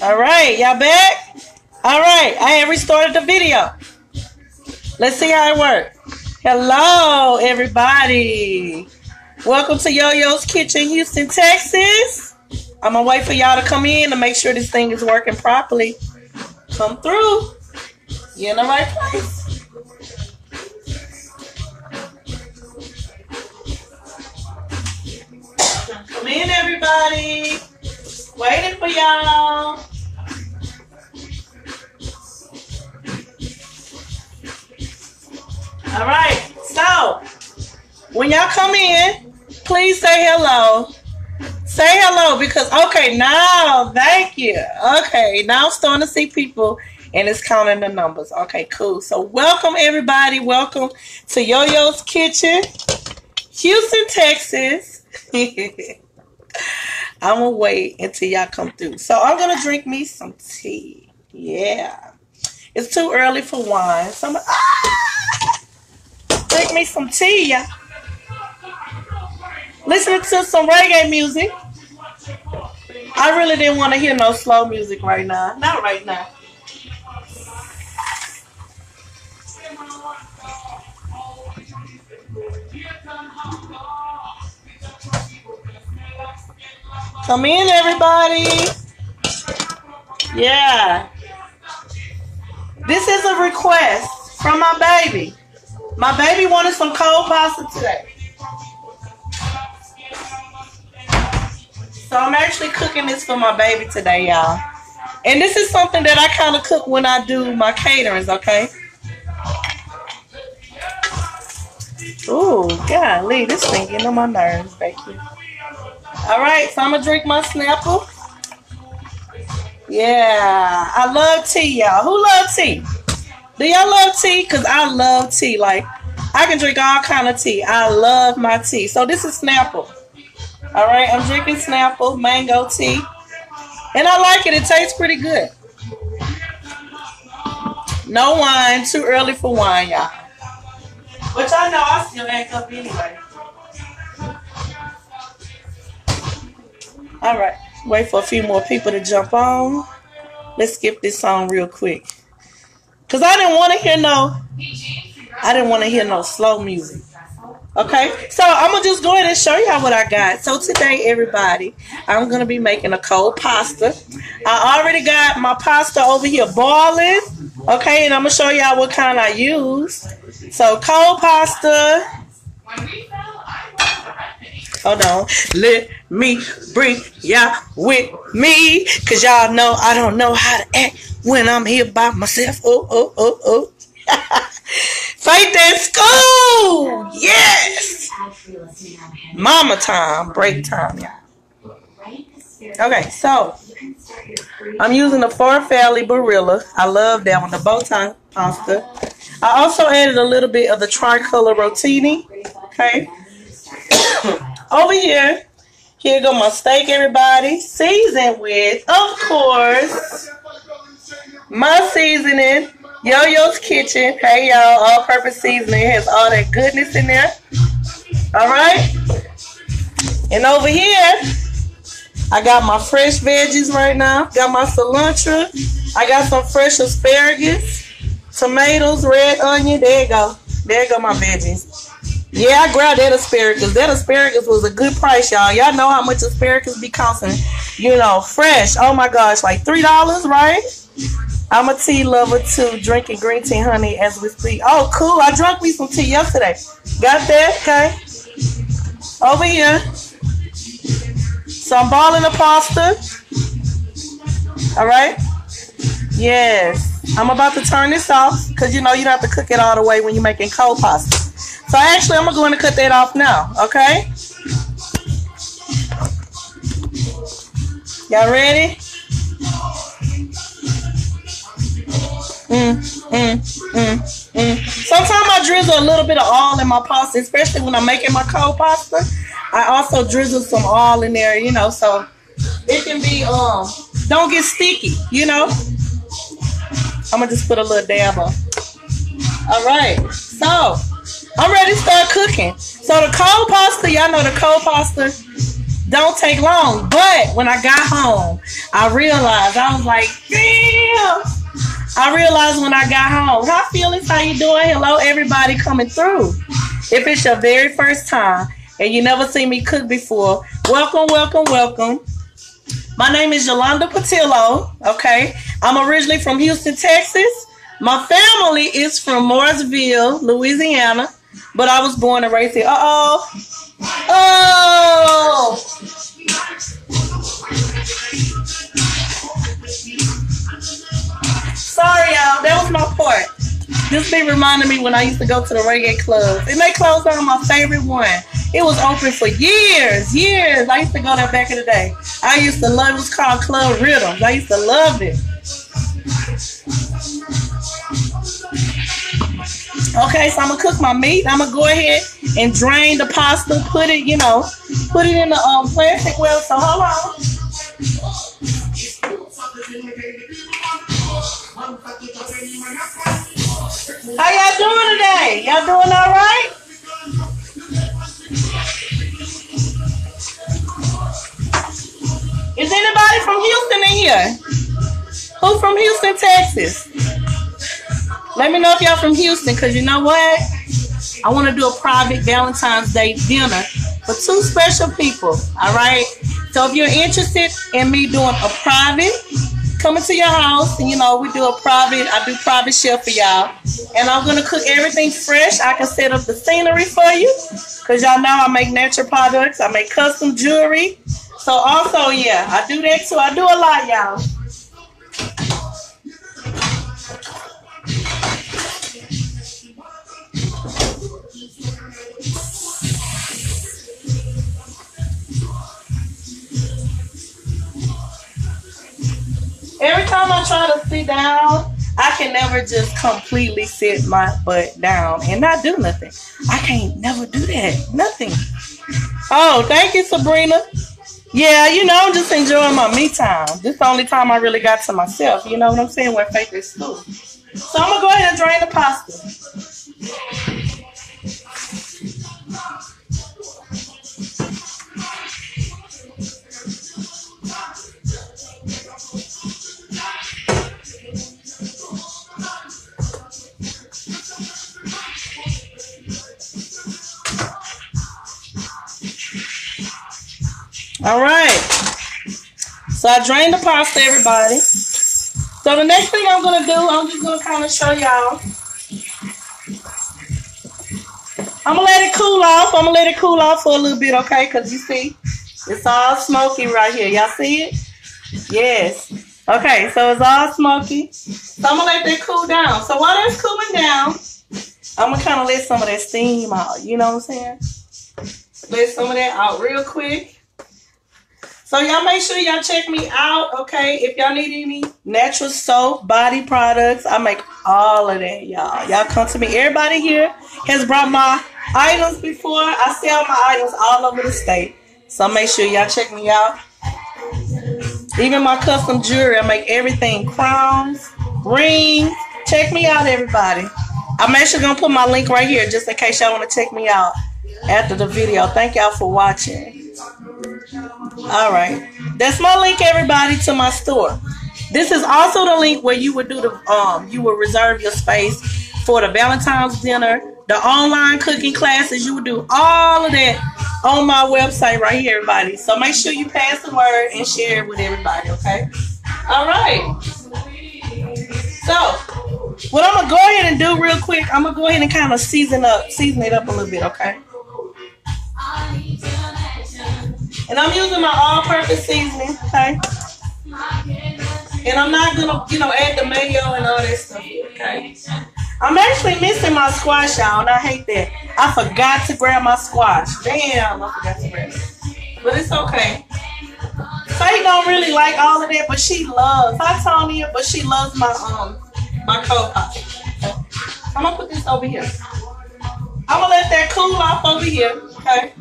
All right, y'all back? All right, I have restarted the video. Let's see how it works. Hello, everybody. Welcome to Yo-Yo's Kitchen, Houston, Texas. I'm going to wait for y'all to come in to make sure this thing is working properly. Come through. You're in the right place. Come in, everybody. Waiting for y'all. All right. So, when y'all come in, please say hello. Say hello because, okay, now, thank you. Okay, now I'm starting to see people and it's counting the numbers. Okay, cool. So, welcome, everybody. Welcome to Yo-Yo's Kitchen, Houston, Texas. I'm gonna wait until y'all come through. So I'm gonna drink me some tea. Yeah, it's too early for wine. So I'm gonna drink me some tea, y'all. Listening to some reggae music. I really didn't want to hear no slow music right now. Not right now. Come in, everybody. Yeah. This is a request from my baby. My baby wanted some cold pasta today. So I'm actually cooking this for my baby today, y'all. And this is something that I kind of cook when I do my caterings, okay? Ooh, golly, this thing getting on my nerves back here. All right, so I'm going to drink my Snapple. Yeah, I love tea, y'all. Who loves tea? Do y'all love tea? Because I love tea. Like, I can drink all kind of tea. I love my tea. So this is Snapple. All right, I'm drinking Snapple, mango tea. And I like it. It tastes pretty good. No wine. Too early for wine, y'all. But y'all know I still ain't up anyway. All right, wait for a few more people to jump on. Let's skip this song real quick, cause I didn't want to hear no slow music. Okay, so I'm gonna just go ahead and show y'all what I got. So today, everybody, I'm gonna be making a cold pasta. I already got my pasta over here boiling. Okay, and I'm gonna show y'all what kind I use. So cold pasta. Hold on, let me bring y'all with me, cause y'all know I don't know how to act when I'm here by myself. Oh. Faith at school, yes. Mama time, break time, y'all. Okay, so I'm using the Farfalle Barilla. I love that one, the bow tie pasta. I also added a little bit of the tricolor rotini. Okay. Over here, here go my steak, everybody. Seasoned with, of course, my seasoning, Yo-Yo's Kitchen. Hey, y'all, all-purpose seasoning. It has all that goodness in there. All right? And over here, I got my fresh veggies right now. Got my cilantro. I got some fresh asparagus, tomatoes, red onion. There you go. There you go, my veggies. Yeah, I grabbed that asparagus. That asparagus was a good price, y'all. Y'all know how much asparagus be costing, you know, fresh. Oh, my gosh, like $3, right? I'm a tea lover, too, drinking green tea, honey, as we speak. Oh, cool. I drank me some tea yesterday. Got that? Okay. Over here. So I'm boiling the pasta. All right? Yes. I'm about to turn this off because, you know, you don't have to cook it all the way when you're making cold pasta. So actually, I'm going to cut that off now, okay? Y'all ready? Sometimes I drizzle a little bit of oil in my pasta, especially when I'm making my cold pasta. I also drizzle some oil in there, you know, so it can be, don't get sticky, you know? I'm going to just put a little dab on. All right, so I'm ready to start cooking. So the cold pasta, y'all know the cold pasta, don't take long. But when I got home, I realized, I was like, damn. I realized when I got home, how feelings, how you doing? Hello, everybody coming through. If it's your very first time and you never seen me cook before, welcome, welcome, welcome. My name is Yolanda Patillo, okay? I'm originally from Houston, Texas. My family is from Morrisville, Louisiana, but I was born and raised here. Uh-oh. Oh! Sorry, y'all. That was my part. This be reminding me when I used to go to the reggae clubs. And they closed down my favorite one. It was open for years, years. I used to go there back in the day. I used to love it. It was called Club Rhythms. I used to love it. Okay, so I'm gonna cook my meat. I'm gonna go ahead and drain the pasta, put it, you know, put it in the plastic well. So hold on. How y'all doing today? Y'all doing all right? Is anybody from Houston in here? Who from Houston, Texas? Let me know if y'all from Houston, because you know what? I want to do a private Valentine's Day dinner for two special people, all right? So if you're interested in me doing a private, coming to your house, and, you know, we do a private, I do private chef for y'all. And I'm going to cook everything fresh. I can set up the scenery for you, because y'all know I make natural products. I make custom jewelry. So also, yeah, I do that too. I do a lot, y'all. Every time I try to sit down, I can never just completely sit my butt down and not do nothing. I can't never do that. Nothing. Oh, thank you, Sabrina. Yeah, you know, I'm just enjoying my me time. This is the only time I really got to myself. You know what I'm saying? Where faith is school. So I'm going to go ahead and drain the pasta. All right, so I drained the pasta, everybody. So the next thing I'm going to do, I'm just going to kind of show y'all. I'm going to let it cool off. I'm going to let it cool off for a little bit, okay? Because you see, it's all smoky right here. Y'all see it? Yes. Okay, so it's all smoky. So I'm going to let that cool down. So while that's cooling down, I'm going to kind of let some of that steam out. You know what I'm saying? Let some of that out real quick. So y'all make sure y'all check me out, okay? If y'all need any natural soap, body products, I make all of that, y'all. Y'all come to me. Everybody here has brought my items before. I sell my items all over the state. So make sure y'all check me out. Even my custom jewelry, I make everything. Crowns, rings. Check me out, everybody. I'm actually going to put my link right here just in case y'all want to check me out after the video. Thank y'all for watching. All right, that's my link, everybody, to my store. This is also the link where you would do the you will reserve your space for the Valentine's dinner, the online cooking classes. You would do all of that on my website right here, everybody. So make sure you pass the word and share it with everybody, okay? All right. So what I'm gonna go ahead and do real quick, I'm gonna go ahead and kind of season it up a little bit, okay? And I'm using my all-purpose seasoning, okay? And I'm not going to, you know, add the mayo and all that stuff, okay? I'm actually missing my squash, y'all, and I hate that. I forgot to grab my squash. Damn, I forgot to grab it. But it's okay. Faye don't really like all of that, but she loves. Hi, Tonya, but she loves my cold pop. I'm going to put this over here. I'm going to let that cool off over here, okay?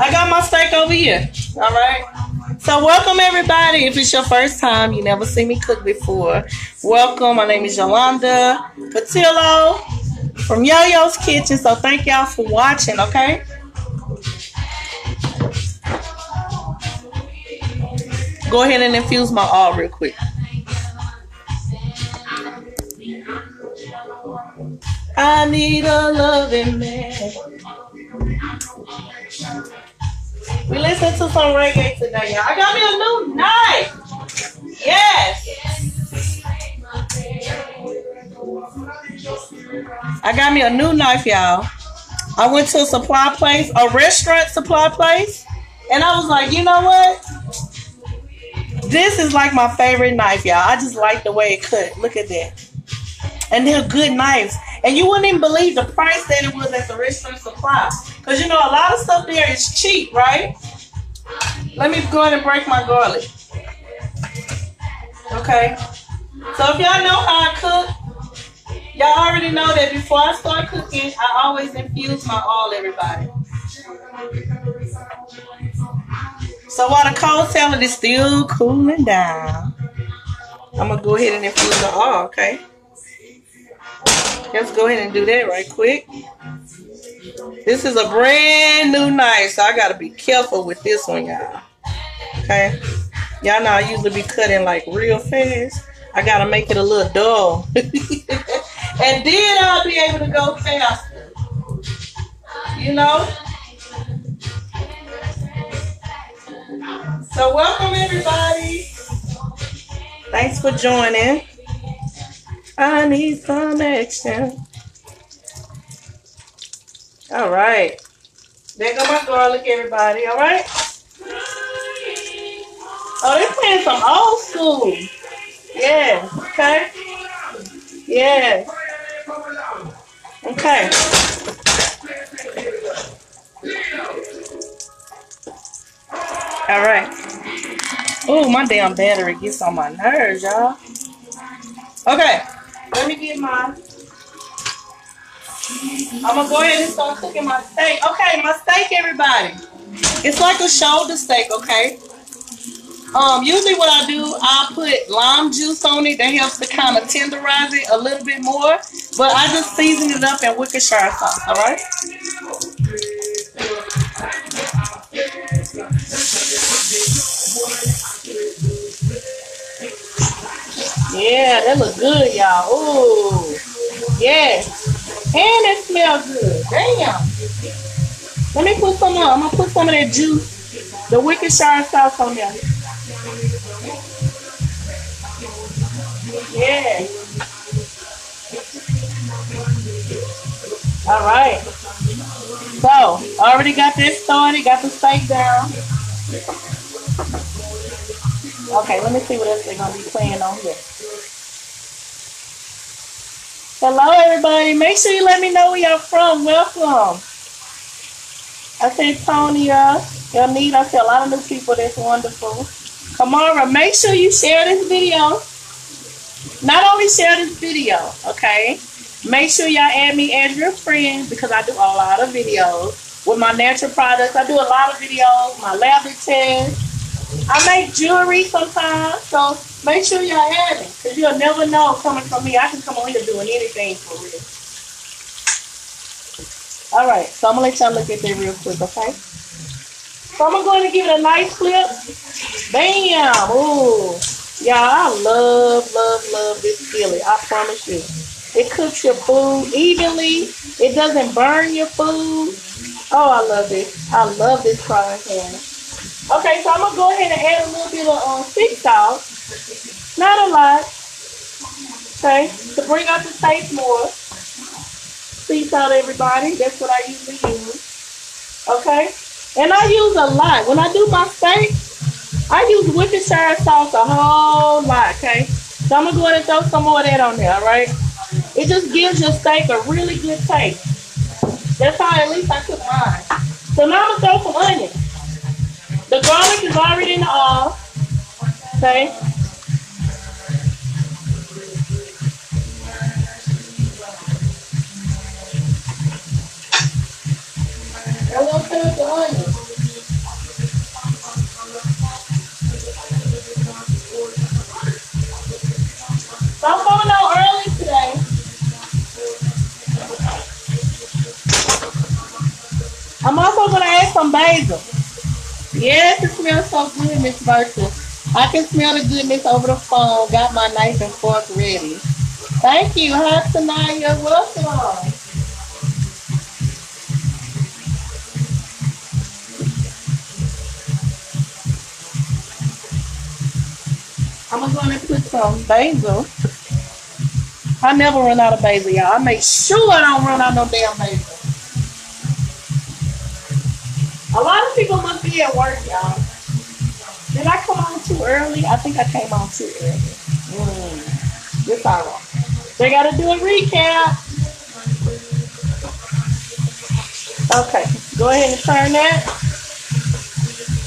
I got my steak over here, all right? So welcome, everybody. If it's your first time, you never seen me cook before, welcome. My name is Yolanda Patillo from Yo-Yo's Kitchen, so thank y'all for watching, okay? Go ahead and infuse my oil real quick. I need a loving man. We listened to some reggae today, y'all. I got me a new knife. Yes. I got me a new knife, y'all. I went to a supply place, a restaurant supply place, and I was like, you know what? This is like my favorite knife, y'all. I just like the way it cut. Look at that. And they're good knives. And you wouldn't even believe the price that it was at the restaurant supply. Because, you know, a lot of stuff there is cheap, right? Let me go ahead and break my garlic. Okay. So if y'all know how I cook, y'all already know that before I start cooking, I always infuse my oil, everybody. So while the cold salad is still cooling down, I'm going to go ahead and infuse the oil, okay? Let's go ahead and do that right quick. This is a brand new knife, so I gotta be careful with this one, y'all. Okay, y'all know I usually be cutting like real fast. I gotta make it a little dull, and then I'll be able to go faster. You know. So welcome everybody. Thanks for joining. I need some action. All right. There go my garlic, everybody. All right. Oh, they're playing some old school. Yeah. Okay. Yeah. Okay. All right. Oh, my damn battery gets on my nerves, y'all. Okay. Let me get my, I'm going to go ahead and start cooking my steak. Okay, my steak, everybody. It's like a shoulder steak, okay? Usually what I do, I put lime juice on it. That helps to kind of tenderize it a little bit more. But I just season it up in Worcestershire sauce, all right? Yeah, that look good, y'all. Ooh, yes, and it smells good. Damn. Let me put some on. I'm gonna put some of that juice, the Worcestershire sauce on there. Yeah. All right. So, already got this started. Got the steak down. Okay, let me see what else they're gonna be playing on here. Hello, everybody. Make sure you let me know where y'all from. Welcome. I said Tonya, Elnita. I see a lot of new people. That's wonderful. Kamara, make sure you share this video. Not only share this video, okay? Make sure y'all add me as your friend because I do a lot of videos with my natural products. I do a lot of videos, my lab tests. I make jewelry sometimes, so make sure y'all add me, because you'll never know coming from me. I can come on here doing anything for real. Alright, so I'm going to let y'all look at that real quick, okay? So I'm going to give it a nice flip. Bam! Ooh! Y'all, I love this chili. I promise you. It cooks your food evenly. It doesn't burn your food. Oh, I love this. I love this frying pan. Okay, so I'm going to go ahead and add a little bit of thick sauce. Not a lot, okay, to bring out the taste more. Sea salt, everybody, that's what I usually use, okay? And I use a lot. When I do my steak, I use Worcestershire sauce a whole lot, okay? So I'm going to go ahead and throw some more of that on there, all right? It just gives your steak a really good taste. That's how at least I cook mine. So now I'm going to throw some onion. The garlic is already in the oil, okay? I'm going to put the onion. So I'm going out early today. I'm also going to add some basil. Yes, it smells so good, Miss Bertha. I can smell the goodness over the phone. Got my knife and fork ready. Thank you. Hi, Tanaya. Welcome. I'm going to put some basil. I never run out of basil, y'all. I make sure I don't run out no damn basil. A lot of people must be at work, y'all. Did I come on too early? I think I came on too early. It's all right. They got to do a recap. Okay, go ahead and turn that.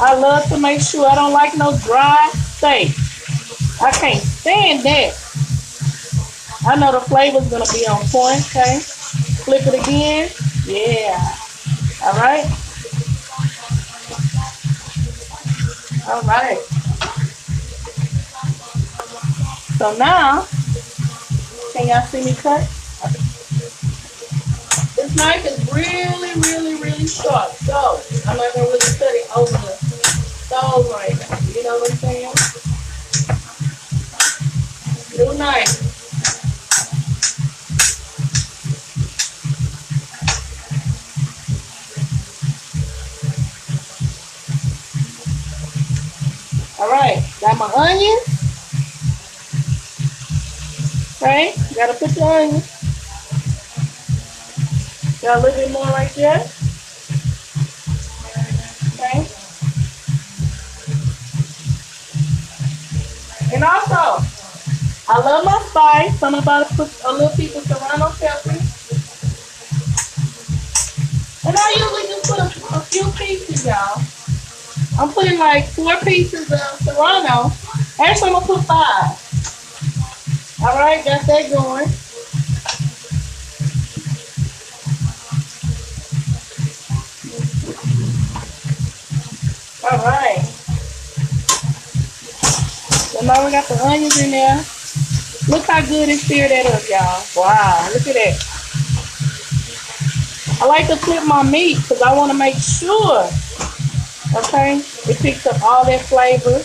I love to make sure I don't like no dry steak. I can't stand that. I know the flavor's going to be on point, okay? Flip it again. Yeah. All right. All right. So now, can y'all see me cut? This knife is really sharp. So I'm not going to really cut it over the stove right now. You know what I'm saying? Little knife. All right, got my onion. Right, gotta put the onion. Got a little bit more right there. Okay. And also, I love my spice. So I'm about to put a little piece of serrano pepper. And I usually just put a few pieces, y'all. I'm putting like 4 pieces of serrano. Actually, I'm going to put 5. All right, got that going. All right. So now we got the onions in there. Look how good it seared that up, y'all. Wow, look at that. I like to flip my meat because I want to make sure. Okay, it picks up all that flavor.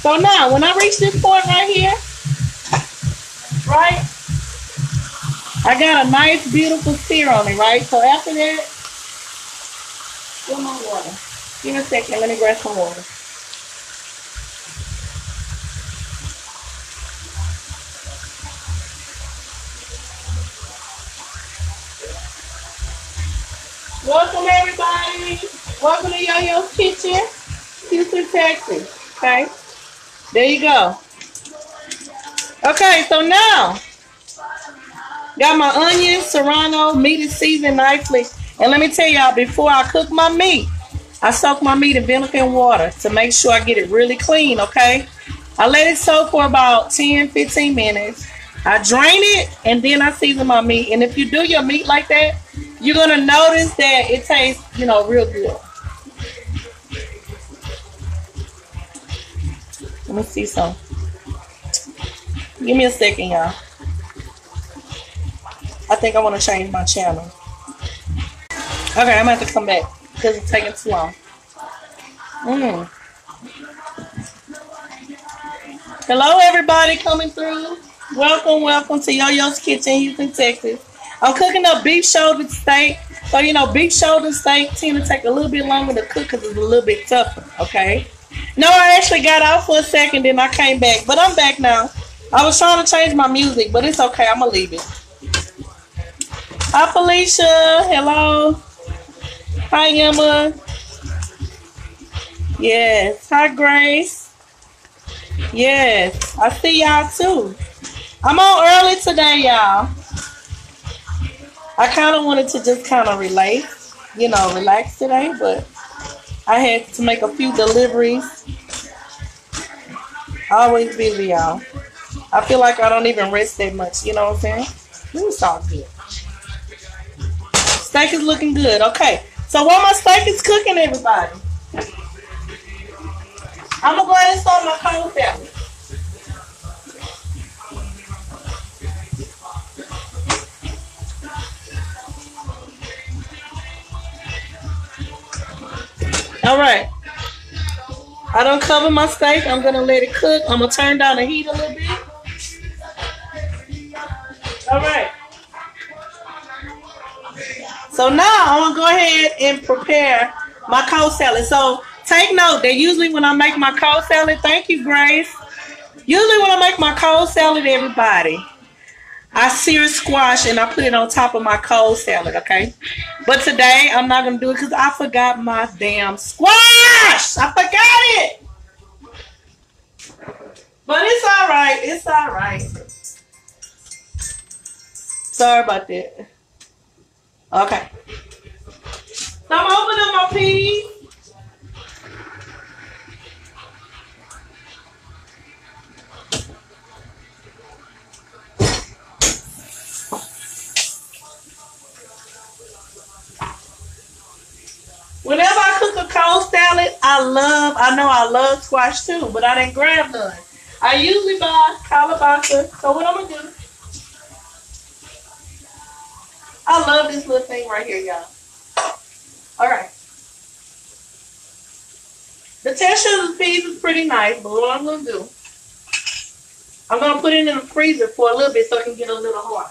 So now, when I reach this point right here, right, I got a nice, beautiful sear on it, right? So after that, give me my water. Give me a second, let me grab some water. Welcome, everybody. Welcome to Yo-Yo's Kitchen, Houston, Texas. Okay, there you go. Okay, so now, got my onion, serrano, meat is seasoned nicely. And let me tell y'all, before I cook my meat, I soak my meat in vinegar and water to make sure I get it really clean, okay? I let it soak for about 10-15 minutes. I drain it, and then I season my meat. And if you do your meat like that, you're going to notice that it tastes, you know, real good. Let me see some. Give me a second, y'all. I think I want to change my channel. Okay, I'm going to have to come back because it's taking too long. Hello, everybody coming through. Welcome, welcome to Yo-Yo's Kitchen, Houston, Texas. I'm cooking up beef shoulder steak. So, you know, beef shoulder steak tend to take a little bit longer to cook because it's a little bit tougher, okay? No, I actually got out for a second, then I came back. But I'm back now. I was trying to change my music, but it's okay. I'm going to leave it. Hi, Felicia. Hello. Hi, Emma. Yes. Hi, Grace. Yes. I see y'all, too. I'm on early today, y'all. I kind of wanted to just kind of relax, you know, relax today, but I had to make a few deliveries. Always busy, y'all. I feel like I don't even rest that much, you know what I'm saying? It's all good. Steak is looking good. Okay, so while my steak is cooking, everybody, I'm going to go ahead and start my cold salad. All right, I don't cover my steak. I'm going to let it cook. I'm going to turn down the heat a little bit. All right. So now I'm going to go ahead and prepare my cold salad. So take note that usually when I make my cold salad, thank you, Grace. Usually when I make my cold salad, everybody, I sear squash and I put it on top of my cold salad, okay? But today I'm not going to do it because I forgot my damn squash. I forgot it. But it's all right. It's all right. Sorry about that. Okay. So I'm opening up my peas. Whenever I cook a cold salad, I know I love squash too, but I didn't grab none. I usually buy collarboxer. So what I'm gonna do? I love this little thing right here, y'all. All right. The texture of the peas is pretty nice, but what I'm gonna do, I'm gonna put it in the freezer for a little bit so it can get a little hard.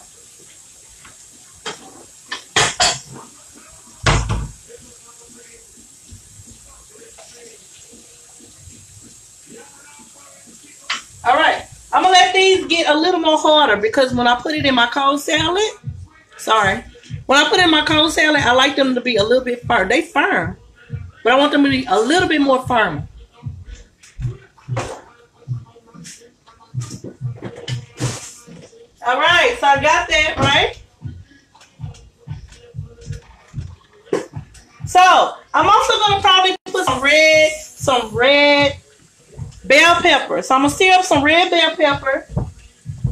All right, I'm gonna let these get a little more harder because when I put it in my cold salad, I like them to be a little bit firm. They firm, but I want them to be a little bit more firm. All right, so I got that, right? So I'm also gonna probably put some red bell pepper. So I'm going to sear up some red bell pepper,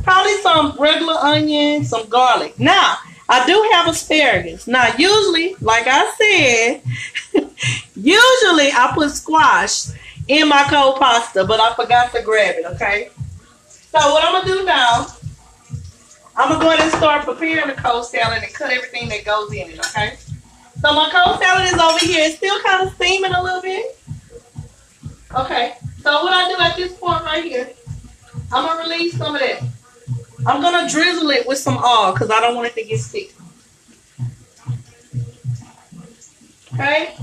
probably some regular onion, some garlic. Now, I do have asparagus. Now, usually, like I said, usually I put squash in my cold pasta, but I forgot to grab it, okay? So what I'm going to do now, I'm going to go ahead and start preparing the cold salad and cut everything that goes in it, okay? So my cold salad is over here. It's still kind of steaming a little bit. Okay. So what I do at this point right here, I'm going to release some of that. I'm going to drizzle it with some oil because I don't want it to get thick. Okay?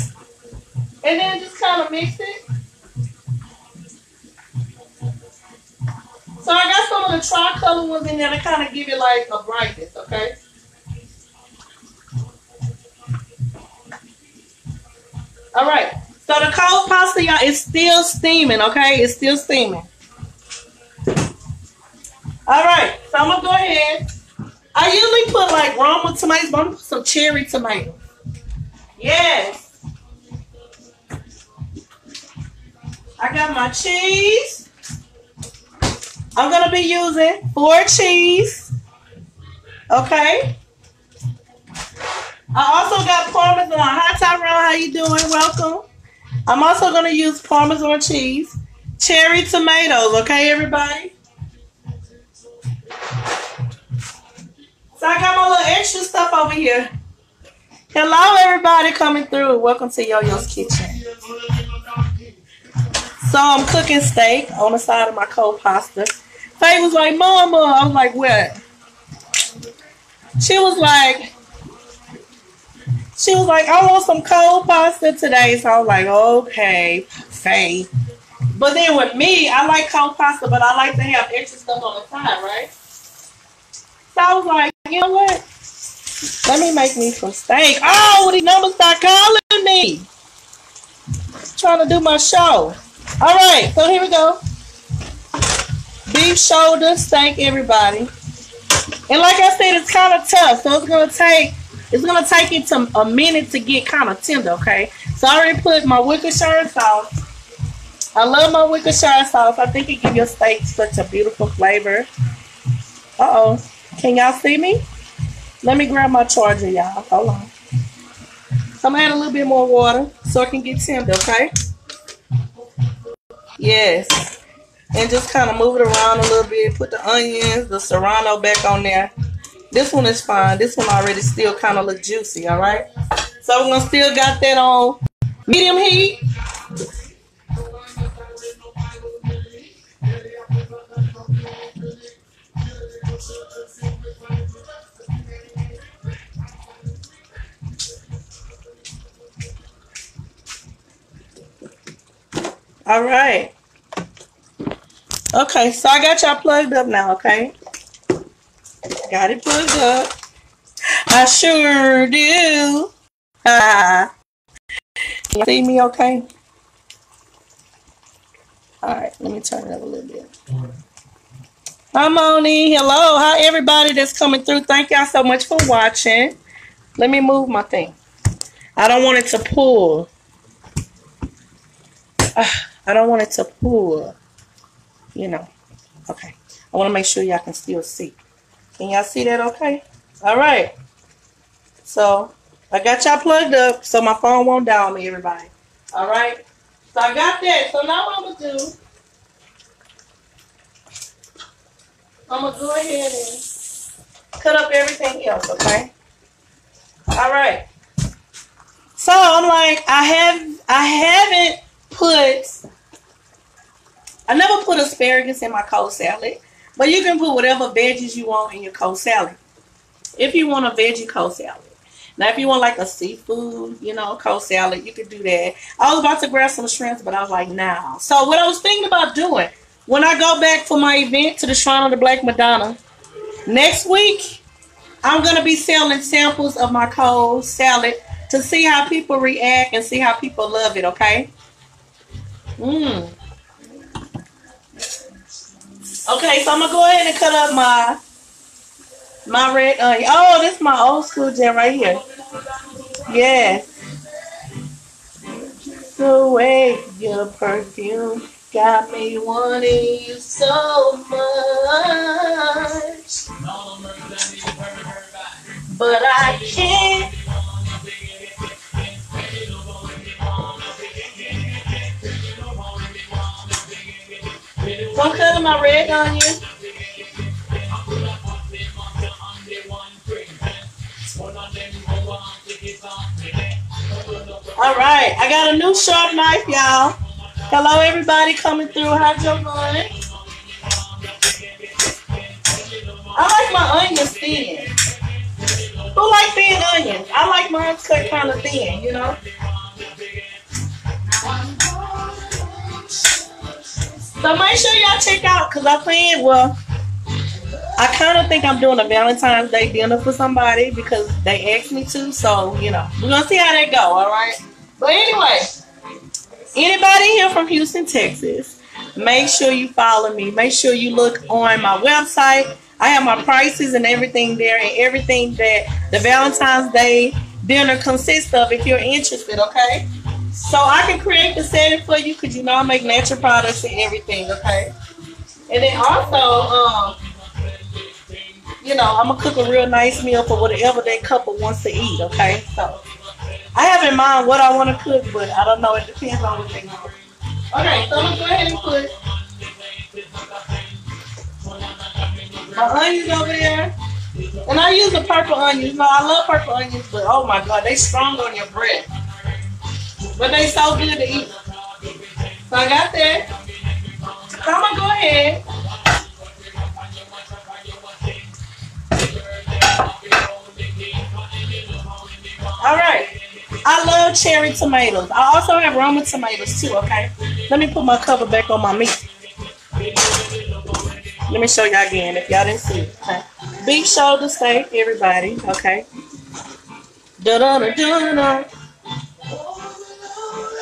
And then just kind of mix it. So I got some of the tricolor ones in there to kind of give it like a brightness, okay? All right. So the cold pasta, y'all, is still steaming, okay? It's still steaming. All right, so I'm going to go ahead. I usually put, like, Roma tomatoes, but I'm going to put some cherry tomatoes. Yes. I got my cheese. I'm going to be using 4 cheese, okay? I also got Parmesan. Hi, Tyrone. How you doing? Welcome. I'm also going to use Parmesan cheese, cherry tomatoes, okay, everybody? So I got my little extra stuff over here. Hello, everybody coming through. Welcome to Yo-Yo's Kitchen. So I'm cooking steak on the side of my cold pasta. Faye was like, Mama. I was like, what? She was like, I want some cold pasta today. So I was like, okay, Faye. But then with me, I like cold pasta, but I like to have extra stuff on the side, right? So I was like, you know what? Let me make me some steak. Oh, what these numbers start calling me. I'm trying to do my show. All right, so here we go. Beef shoulder steak, everybody. And like I said, it's kind of tough, so it's going to take... It's going to take it to a minute to get kind of tender, okay? So I already put my Worcestershire sauce. I love my Worcestershire sauce. I think it gives your steak such a beautiful flavor. Uh-oh. Can y'all see me? Let me grab my charger, y'all. Hold on. So I'm going to add a little bit more water so it can get tender, okay? Yes. And just kind of move it around a little bit. Put the onions, the serrano back on there. This one is fine. This one already still kind of look juicy, all right? So we're going to still got that on medium heat. All right. Okay, so I got y'all plugged up now, okay? Got it plugged up. I sure do. You see me okay? All right, let me turn it up a little bit. Hi, Moni. Hello. Hi, everybody that's coming through. Thank y'all so much for watching. Let me move my thing. I don't want it to pull. I don't want it to pull. You know. Okay. I want to make sure y'all can still see. Can y'all see that okay? All right. So, I got y'all plugged up so my phone won't die on me, everybody. All right. So, I got that. So, now what I'm going to do, I'm going to go ahead and cut up everything else, okay? All right. So, I'm like, I haven't put, I never put asparagus in my cold salad, but you can put whatever veggies you want in your cold salad. If you want a veggie cold salad. Now, if you want like a seafood, you know, cold salad, you could do that. I was about to grab some shrimps, but I was like, nah. So, what I was thinking about doing, when I go back for my event to the Shrine of the Black Madonna, next week, I'm going to be selling samples of my cold salad to see how people react and see how people love it, okay? Mmm. Okay, so I'm going to go ahead and cut up my red onion. Oh, this is my old school gem right here. Yes. The way your perfume got me wanting you so much, but I can't. So I'm cutting my red onion. All right, I got a new sharp knife, y'all. Hello, everybody coming through. How's your morning? I like my onions thin. Who like thin onions? I like mine cut kind of thin, you know. So make sure y'all check out, cause I plan. Well, I kind of think I'm doing a Valentine's Day dinner for somebody because they asked me to, so, you know, we're going to see how that go, all right? But anyway, anybody here from Houston, Texas, make sure you follow me. Make sure you look on my website. I have my prices and everything there and everything that the Valentine's Day dinner consists of if you're interested, okay? So I can create the setting for you because, you know, I make natural products and everything, okay? And then also, you know, I'm going to cook a real nice meal for whatever that couple wants to eat, okay? So, I have in mind what I want to cook, but I don't know. It depends on what they want. Okay, so I'm going to go ahead and put my onions over there. And I use the purple onions. No, I love purple onions, but oh my God, they strong on your breath. But they so good to eat. So, I got that. So, I'm going to go ahead. All right, I love cherry tomatoes. I also have Roma tomatoes too, okay? Let me put my cover back on my meat. Let me show y'all again if y'all didn't see it, okay? Beef shoulder steak, everybody, okay? Da-da-da-da-da.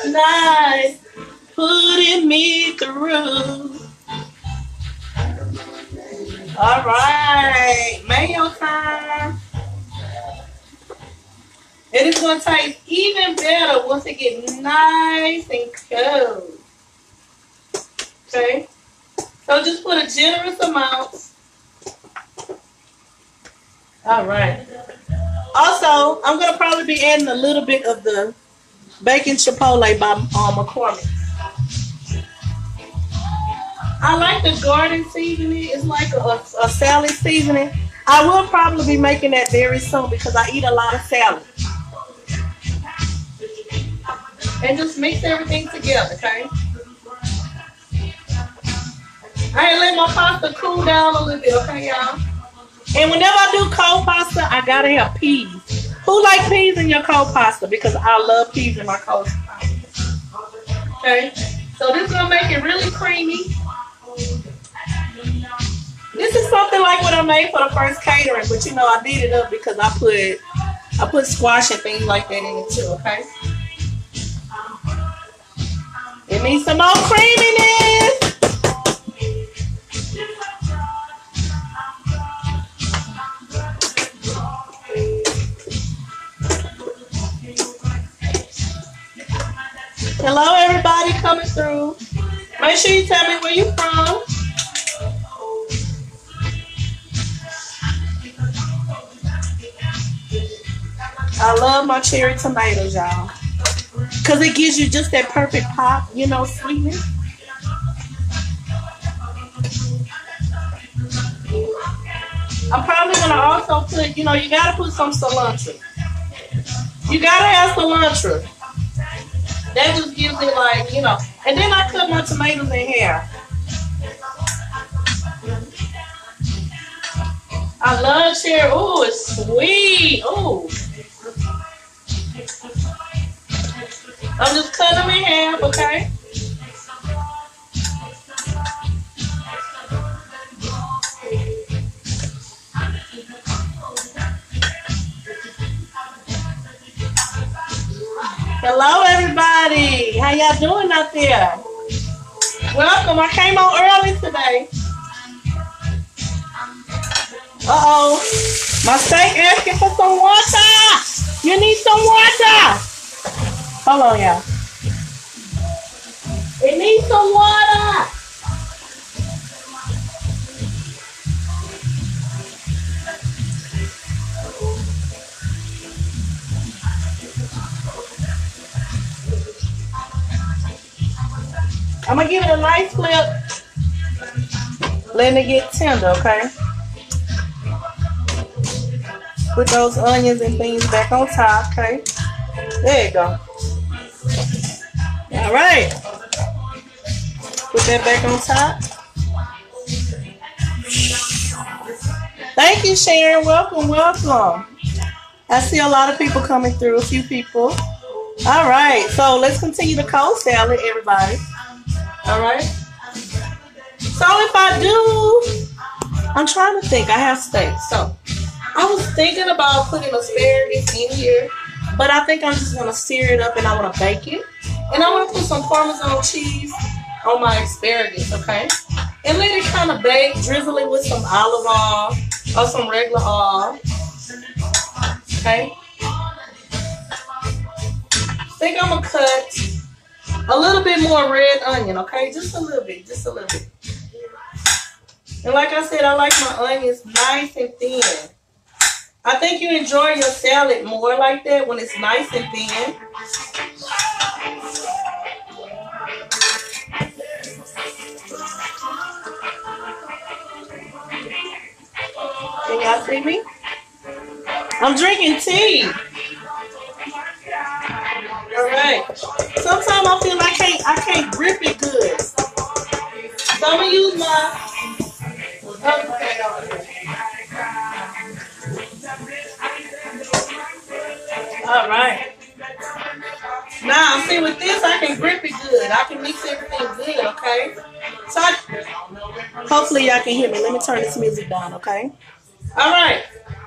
Nice, putting me through. All right, mayo time. It is going to taste even better once it gets nice and cold. Okay? So just put a generous amount. All right. Also, I'm going to probably be adding a little bit of the bacon chipotle by McCormick. I like the garden seasoning. It's like a salad seasoning. I will probably be making that very soon because I eat a lot of salad. And just mix everything together, okay? I let my pasta cool down a little bit, okay, y'all? And whenever I do cold pasta, I gotta have peas. Who like peas in your cold pasta? Because I love peas in my cold pasta, okay? So this is gonna make it really creamy. This is something like what I made for the first catering, but you know I beat it up because I put squash and things like that in it too, okay? It needs some more creaminess. Hello everybody coming through. Make sure you tell me where you're from. I love my cherry tomatoes, y'all. Because it gives you just that perfect pop, you know, sweetness. I'm probably going to also put, you know, you got to put some cilantro. You got to have cilantro. That just gives it like, you know. And then I cut my tomatoes in here. I love cherry. Ooh, it's sweet. Ooh. I'm just cutting them in half, okay? Hello, everybody. How y'all doing out there? Welcome. I came on early today. Uh-oh. My steak asking for some water. You need some water. Hold on, y'all. It needs some water. I'm going to give it a nice flip. Letting it get tender, okay? Put those onions and things back on top, okay? There you go. All right, put that back on top. Thank you, Sharon. Welcome, welcome. I see a lot of people coming through, a few people. All right, so let's continue the cold salad, everybody. All right. So if I do, I'm trying to think. I have steak. So I was thinking about putting asparagus in here, but I think I'm just going to sear it up and I want to bake it. And I want to put some Parmesan cheese on my asparagus, okay? And let it kind of bake, drizzle it with some olive oil or some regular oil, okay? I think I'm going to cut a little bit more red onion, okay? Just a little bit, just a little bit. And like I said, I like my onions nice and thin. I think you enjoy your salad more like that when it's nice and thin. Can y'all see me? I'm drinking tea. All right. Sometimes I feel like I can't grip it good. So I'm gonna use my. All right. Now, see, with this, I can grip it good. I can mix everything good, okay? So, hopefully, y'all can hear me. Let me turn this music down, okay? All right.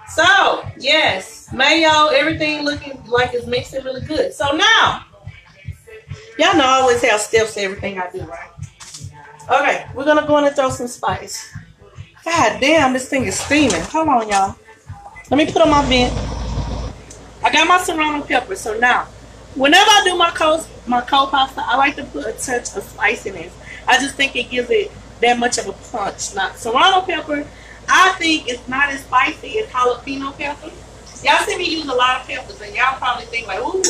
So, yes, mayo, everything looking like it's mixing really good. So, now, y'all know I always have steps to everything I do, right? Okay, we're going to go in and throw some spice. God damn, this thing is steaming. Hold on, y'all. Let me put on my vent. I got my serrano pepper, so now, whenever I do my cold pasta, I like to put a touch of spiciness. I just think it gives it that much of a punch. Now, serrano pepper, I think it's not as spicy as jalapeno pepper. Y'all see me use a lot of peppers, and y'all probably think like, ooh,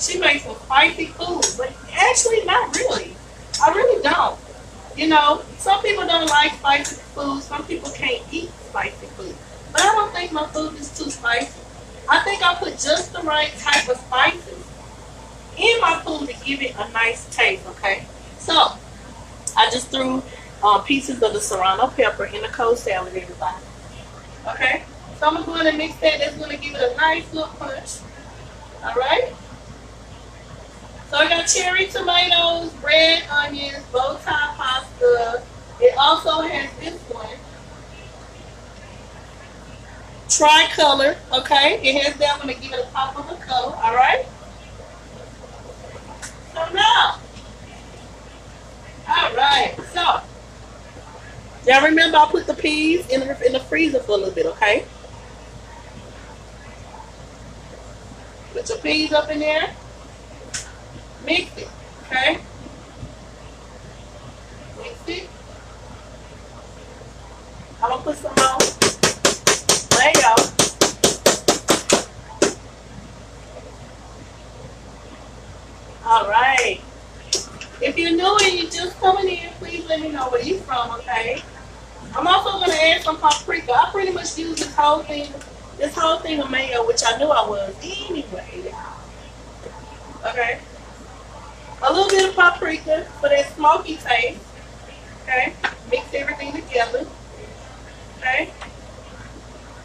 she makes some spicy food. But actually, not really. I really don't. You know, some people don't like spicy food. Some people can't eat spicy food. But I don't think my food is too spicy. I think I put just the right type of spices in my food to give it a nice taste, okay? So, I just threw pieces of the serrano pepper in the cold salad, everybody. Okay? So, I'm going to go ahead and mix that. That's going to give it a nice little punch. All right? So, I got cherry tomatoes, red onions, bow tie pasta. It also has this one, tricolor, okay? It has that one to give it a pop of a color, all right? So now, all right, so y'all remember I put the peas in the freezer for a little bit, okay? Put your peas up in there, mix it, okay? Mix it. I'm gonna put some on. There you go. All right. If you're new and you're just coming in, please let me know where you're from, okay? I'm also gonna add some paprika. I pretty much use this whole thing of mayo, which I knew I was anyway, y'all. Okay. A little bit of paprika for that smoky taste. Okay. Mix everything together. Okay.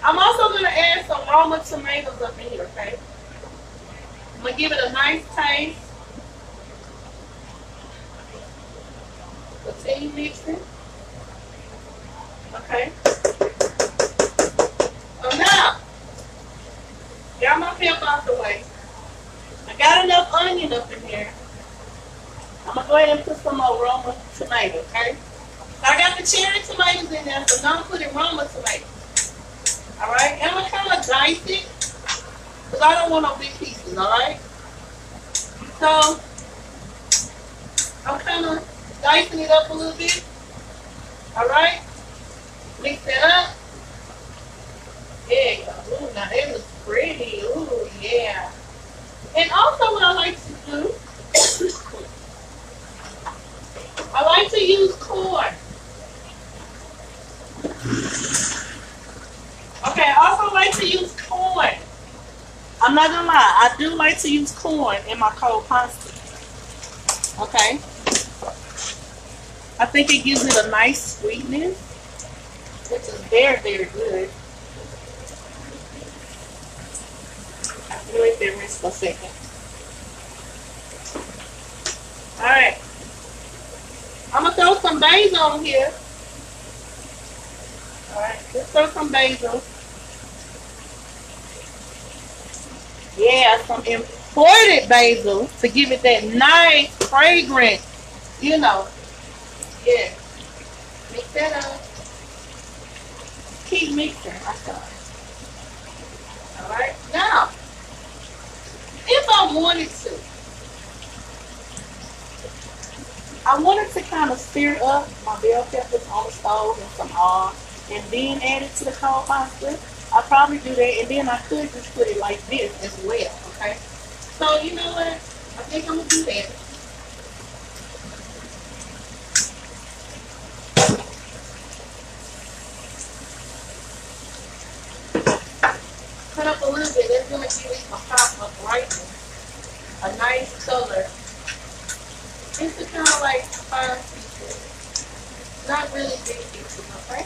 I'm also gonna add some Roma tomatoes up in here. Okay. I'm gonna give it a nice taste. Continue mixing. Okay. So now, got my pimp out the way. I got enough onion up in here. I'm gonna go ahead and put some more Roma tomato, okay? So I got the cherry tomatoes in there, so now I'm putting Roma tomatoes. All right, and I'm gonna kind of dice it, because I don't want no big pieces, all right? So, I'm kind of dicing it up a little bit, all right? Mix that up. There you go. Ooh, now that looks pretty. Ooh, yeah. And also what I like to do, I like to use corn. Okay, I also like to use corn. I'm not gonna lie, I do like to use corn in my cold pasta. Okay. I think it gives it a nice sweetness, which is very, very good. Let that rest for a second. All right, I'm gonna throw some basil on here. All right, let's throw some basil. Yeah, some imported basil to give it that nice fragrant, you know. Yeah, mix that up. Keep mixing. I thought. All right, now. If I wanted to kind of stir up my bell peppers on the stove and some olive and then add it to the cold pasta. I'll probably do that, and then I could just put it like this as well, okay? So you know what? I think I'm gonna do that. Cut up a little bit. That's gonna give it a pop of brightness, a nice color. It's the kind of like fine pieces, not really big pieces, okay?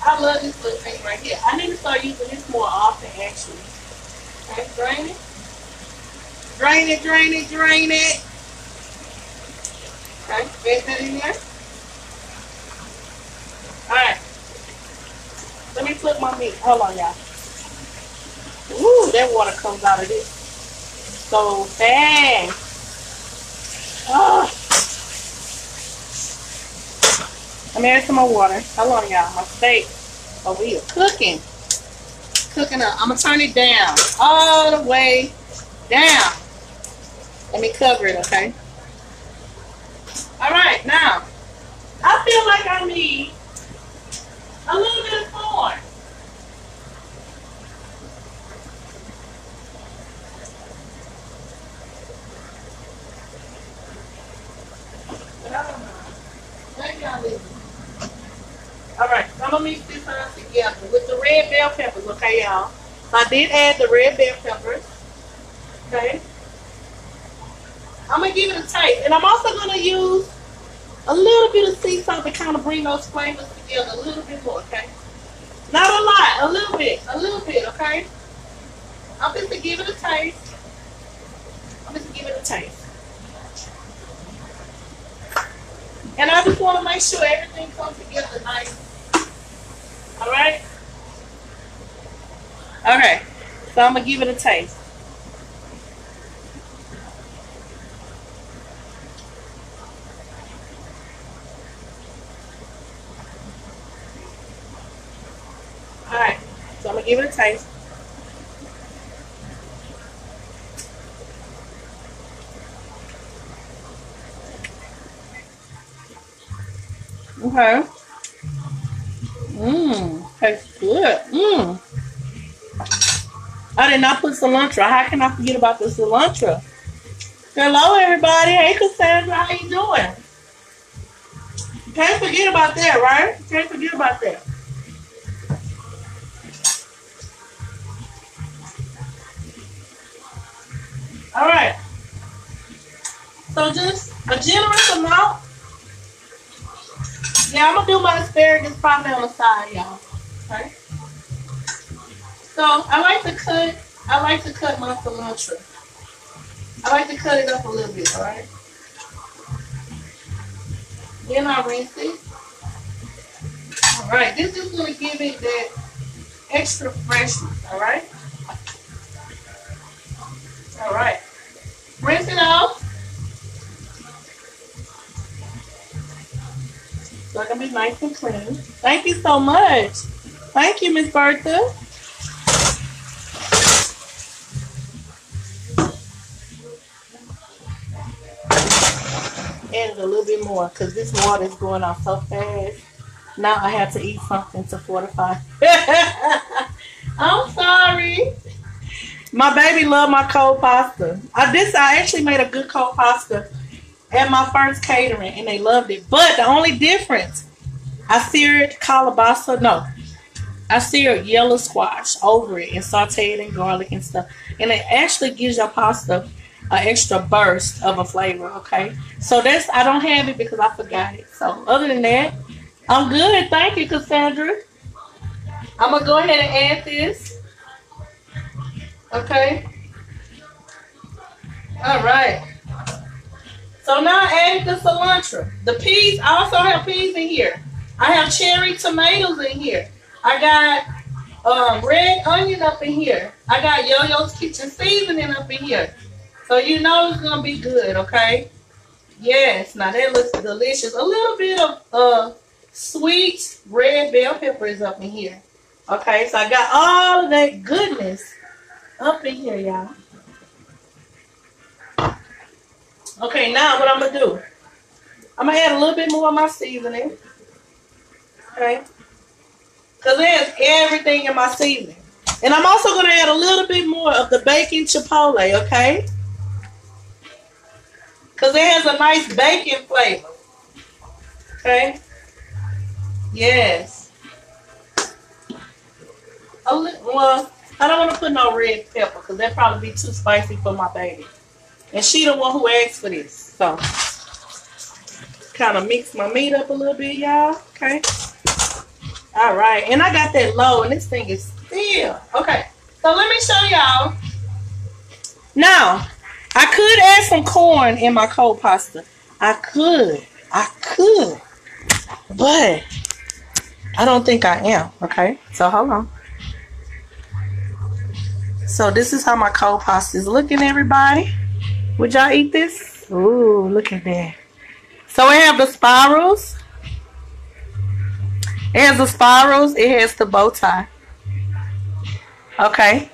I love this little thing right here. I need to start using this more often, actually. Okay, drain it, drain it, drain it, drain it. Okay, get that in there. All right. Let me flip my meat. Hold on, y'all. Ooh, that water comes out of this so fast. Oh. I'm adding some more water. Hold on, y'all. My steak over here cooking. Cooking up. I'm going to turn it down. All the way down. Let me cover it, okay? All right, now. I feel like I need a little bit of corn. But I don't know. Maybe I'll leave it. Alright, so I'm going to mix this up together with the red bell peppers, okay, y'all? So I did add the red bell peppers. Okay. I'm going to give it a taste. And I'm also going to use a little bit of sea salt to kind of bring those flavors together a little bit more, okay? Not a lot, a little bit, okay? I'm just to give it a taste. give it time. And I just want to make sure everything comes together nice. All right? Okay. So I'm going to give it a taste. All right. So I'm going to give it a taste. Okay. Mmm. Tastes good. Mmm. I did not put cilantro. How can I forget about the cilantro? Hello, everybody. Hey, Cassandra. How you doing? You can't forget about that, right? You can't forget about that. All right. So just a generous amount. Yeah, I'm going to do my asparagus probably on the side, y'all. Okay? So, I like to cut my cilantro. I like to cut it up a little bit, alright? Then I rinse it. Alright, this is going to give it that extra freshness, alright? Alright. Rinse it off. So it's going to be nice and clean. Thank you so much. Thank you, Miss Bertha. Add a little bit more because this water is going off so fast. Now I have to eat something to fortify. I'm sorry. My baby loved my cold pasta. I actually made a good cold pasta at my first catering, and they loved it. But the only difference, I seared yellow squash over it and sauteed in garlic and stuff. And it actually gives your pasta an extra burst of a flavor, okay? So that's, I don't have it because I forgot it. So other than that, I'm good. Thank you, Cassandra. I'm going to go ahead and add this. Okay? All right. So now I added the cilantro. The peas, I also have peas in here. I have cherry tomatoes in here. I got red onion up in here. I got Yo-Yo's Kitchen seasoning up in here. So you know it's going to be good, okay? Yes, now that looks delicious. A little bit of sweet red bell peppers up in here. Okay, so I got all of that goodness up in here, y'all. Okay, now what I'm going to do, I'm going to add a little bit more of my seasoning, okay, because there's everything in my seasoning. And I'm also going to add a little bit more of the bacon chipotle, okay, because it has a nice bacon flavor, okay, yes. Well, I don't want to put no red pepper because that'd probably be too spicy for my baby. And she the one who asked for this. So, kind of mix my meat up a little bit, y'all. Okay. All right. And I got that low, and this thing is still. Okay. So, let me show y'all. Now, I could add some corn in my cold pasta. I could. But, I don't think I am. Okay. So, hold on. So, this is how my cold pasta is looking, everybody. Would y'all eat this? Ooh, look at that. So it has the spirals. It has the spirals. It has the bow tie. Okay.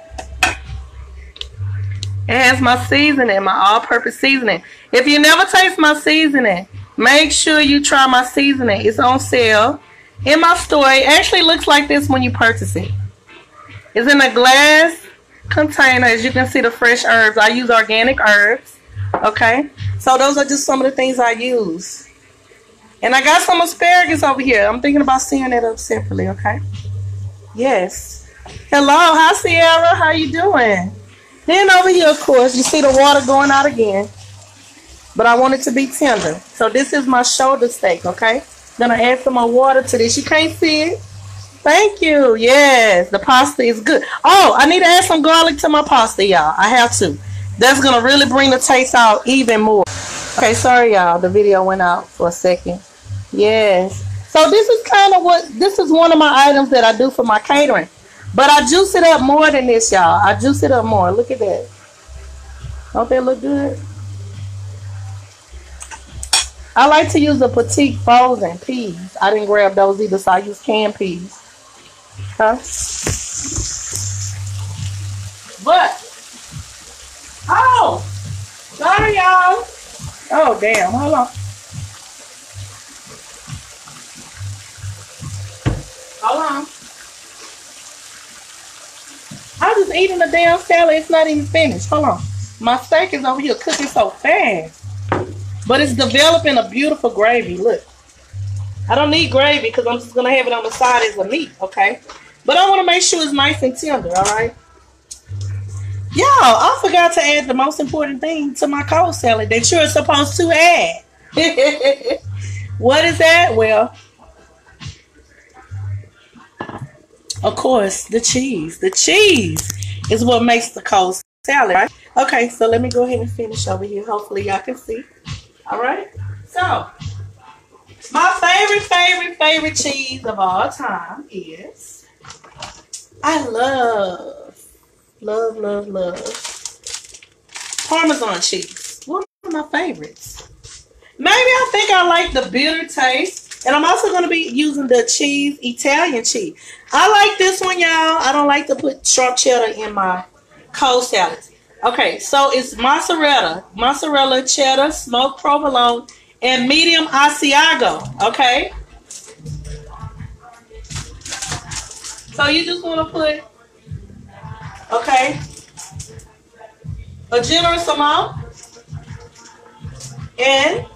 It has my seasoning, my all-purpose seasoning. If you never taste my seasoning, make sure you try my seasoning. It's on sale in my store. It actually looks like this when you purchase it. It's in a glass container. As you can see, the fresh herbs. I use organic herbs. Okay, so those are just some of the things I use. And I got some asparagus over here. I'm thinking about searing it up separately. Okay. Yes. Hello. Hi, Sierra. How you doing? Then over here, of course, you see the water going out again. But I want it to be tender. So this is my shoulder steak. Okay. Gonna add some more water to this. You can't see it. Thank you. Yes, the pasta is good. Oh, I need to add some garlic to my pasta, y'all. I have to. That's going to really bring the taste out even more. Okay, sorry y'all, the video went out for a second. Yes. So this is kind of what, this is one of my items that I do for my catering. But I juice it up more than this, y'all. I juice it up more. Look at that. Don't they look good? I like to use the petite frozen peas. I didn't grab those either, so I use canned peas. Huh? But, oh, sorry, y'all. Oh, damn, hold on. Hold on. I'm just eating the damn salad. It's not even finished. Hold on. My steak is over here cooking so fast. But it's developing a beautiful gravy. Look. I don't need gravy because I'm just going to have it on the side as a meat, okay? But I want to make sure it's nice and tender, all right? Y'all, I forgot to add the most important thing to my cold salad that you're supposed to add. What is that? Well, of course, the cheese. The cheese is what makes the cold salad, right? Okay, so let me go ahead and finish over here. Hopefully, y'all can see. All right. So, my favorite cheese of all time is, I love Parmesan cheese. One of my favorites. Maybe I think I like the bitter taste. And I'm also going to be using the cheese, Italian cheese. I like this one, y'all. I don't like to put sharp cheddar in my cold salads. Okay, so it's mozzarella, cheddar, smoked provolone, and medium Asiago, okay? So you just want to put, okay, a generous amount, and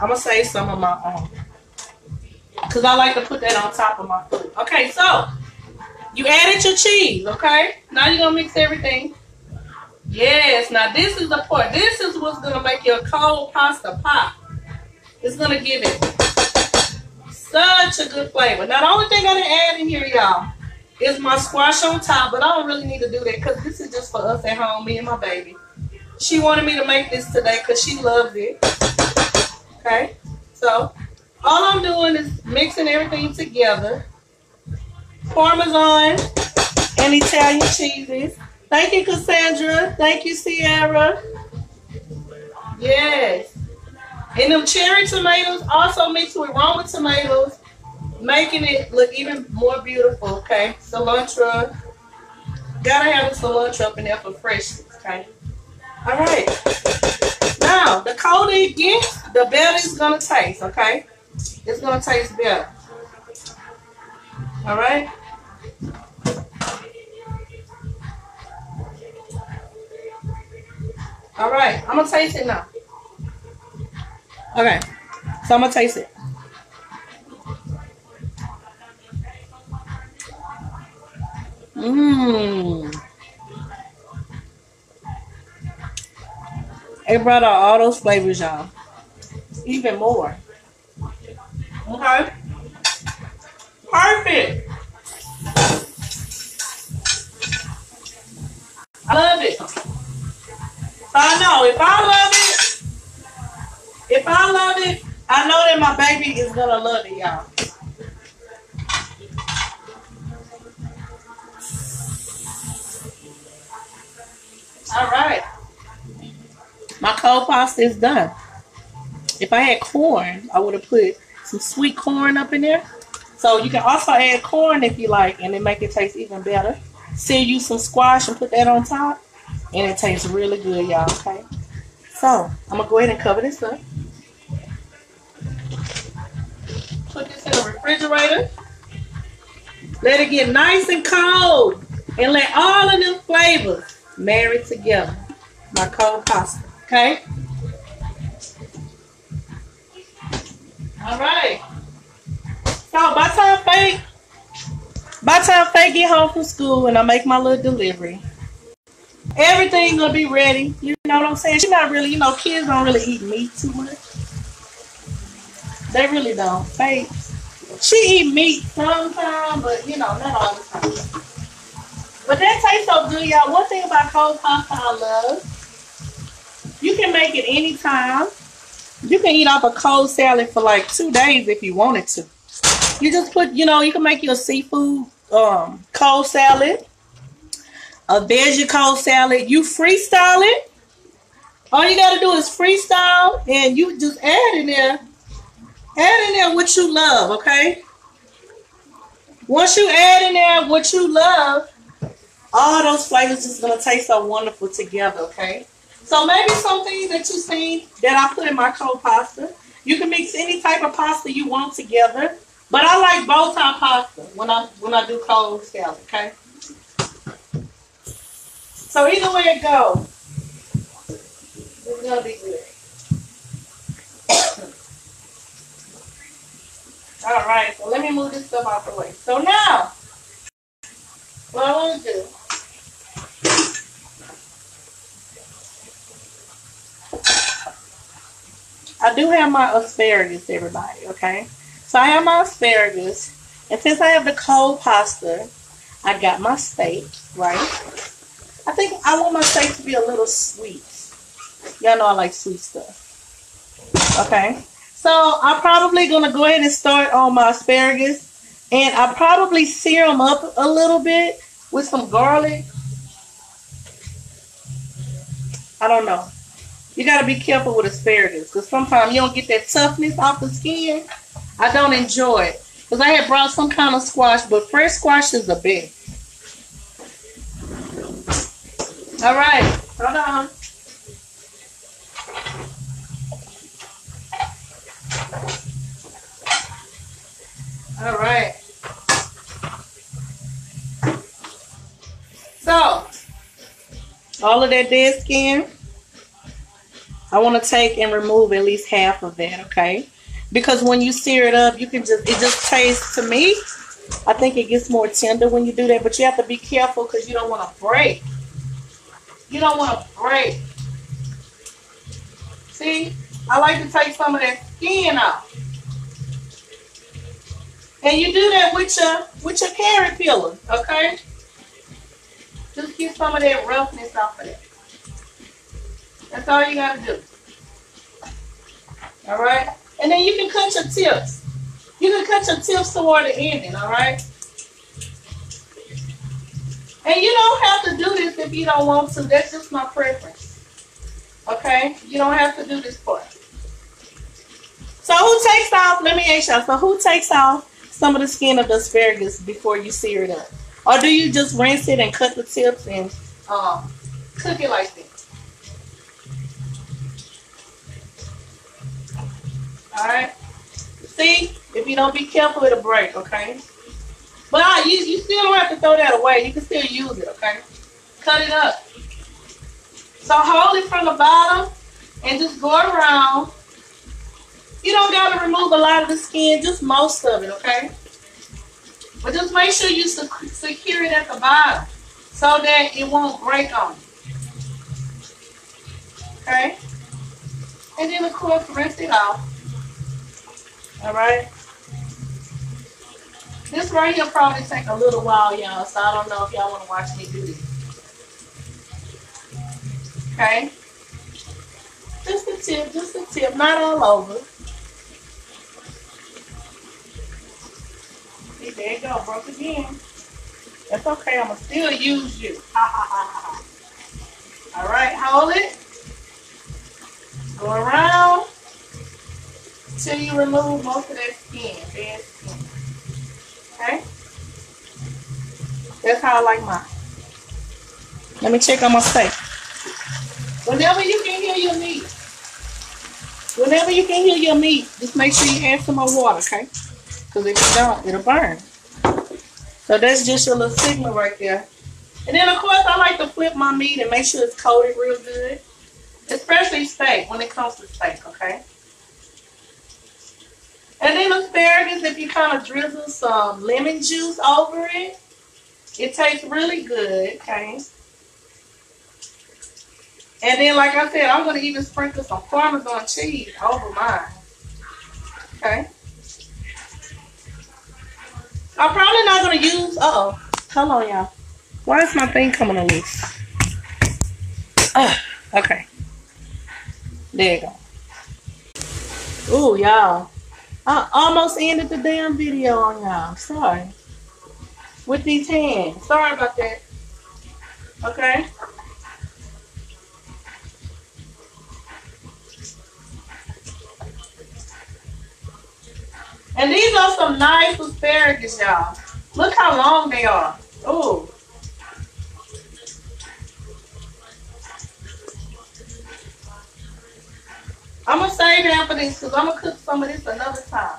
I'm going to save some of my own, because I like to put that on top of my food. Okay, so you added your cheese, okay? Now you're going to mix everything. Yes, now this is the part. This is what's going to make your cold pasta pop. It's going to give it such a good flavor. Now, the only thing I didn't add in here, y'all, is my squash on top, but I don't really need to do that because this is just for us at home, me and my baby. She wanted me to make this today because she loves it. Okay, so all I'm doing is mixing everything together. Parmesan and Italian cheeses. Thank you, Cassandra. Thank you, Sierra. Yes. And them cherry tomatoes also mixed with Roma tomatoes, making it look even more beautiful, okay? Cilantro. Gotta have the cilantro up in there for freshness, okay? All right. Now, the colder it gets, the better it's gonna taste, okay? It's going to taste better. All right. All right. I'm going to taste it now. Okay. So I'm going to taste it. Mmm. It brought out all those flavors, y'all. Even more. Okay. Perfect. I love it. So I know if I love it, I know that my baby is going to love it, y'all. All right. My cold pasta is done. If I had corn, I would have put some sweet corn up in there. So you can also add corn if you like, and it make it taste even better. Send you some squash and put that on top, and it tastes really good, y'all, okay? So I'm going to go ahead and cover this up. Put this in the refrigerator. Let it get nice and cold, and let all of them flavors marry together. My cold pasta, okay? All right. So by time Faye get home from school and I make my little delivery, everything gonna be ready. You know what I'm saying? She's not really, you know, kids don't really eat meat too much. They really don't. Faye She eat meat sometimes, but you know, not all the time. But that tastes so good, y'all. One thing about cold pasta I love, you can make it anytime. You can eat off a cold salad for like 2 days if you wanted to. You just put, you know, you can make your seafood cold salad, a veggie cold salad. You freestyle it. All you got to do is freestyle, and you just add in there what you love, okay? Once you add in there what you love, all those flavors is going to taste so wonderful together, okay? So maybe some things that you've seen that I put in my cold pasta. You can mix any type of pasta you want together. But I like bow tie pasta when I do cold salad, okay? So either way it goes, it's going to be good. All right, so let me move this stuff out the way. So now, what I want to do. I do have my asparagus, everybody, okay? So I have my asparagus, and since I have the cold pasta, I got my steak, right? I think I want my steak to be a little sweet. Y'all know I like sweet stuff, okay? So I'm probably going to go ahead and start on my asparagus, and I probably sear them up a little bit with some garlic. I don't know. You got to be careful with asparagus because sometimes you don't get that toughness off the skin. I don't enjoy it because I had brought some kind of squash, but fresh squash is the best. All right, hold on. All right. So, all of that dead skin, I want to take and remove at least half of that, okay? Because when you sear it up, you can just, it just tastes, to me, I think it gets more tender when you do that, but you have to be careful because you don't want to break. You don't want to break. See, I like to take some of that skin off. And you do that with your carrot peeler, okay? Just get some of that roughness off of it. That's all you got to do. All right? And then you can cut your tips. You can cut your tips toward the ending, all right? And you don't have to do this if you don't want to. That's just my preference. Okay? You don't have to do this part. So who takes off? Let me ask y'all. So who takes off some of the skin of the asparagus before you sear it up? Or do you just rinse it and cut the tips and cook it like this? Alright, see, if you don't be careful, it'll break, okay? But you still don't have to throw that away. You can still use it, okay? Cut it up. So hold it from the bottom and just go around. You don't got to remove a lot of the skin, just most of it, okay? But just make sure you secure it at the bottom so that it won't break on you, okay? And then, of course, rinse it off. All right. This right here probably take a little while, y'all. So I don't know if y'all want to watch me do this. Okay. Just a tip, not all over. See, there you go, broke again. That's okay. I'ma still use you. All right, hold it. Go around. Till you remove most of that skin, dead skin. Okay? That's how I like mine. Let me check on my steak. Whenever you can hear your meat, just make sure you add some more water, okay? Because if you don't, it'll burn. So that's just your little signal right there. And then, of course, I like to flip my meat and make sure it's coated real good. Especially steak, when it comes to steak, okay? And then asparagus, if you kind of drizzle some lemon juice over it, it tastes really good, okay? And then, like I said, I'm going to even sprinkle some Parmesan cheese over mine, okay? I'm probably not going to use, hold on, y'all. Why is my thing coming loose? Oh, okay. There you go. Ooh, y'all. I almost ended the damn video on y'all. I'm sorry. With these hands. Sorry about that. Okay. And these are some nice asparagus, y'all. Look how long they are. Ooh. I'm going to save them for this because I'm going to cook some of this another time.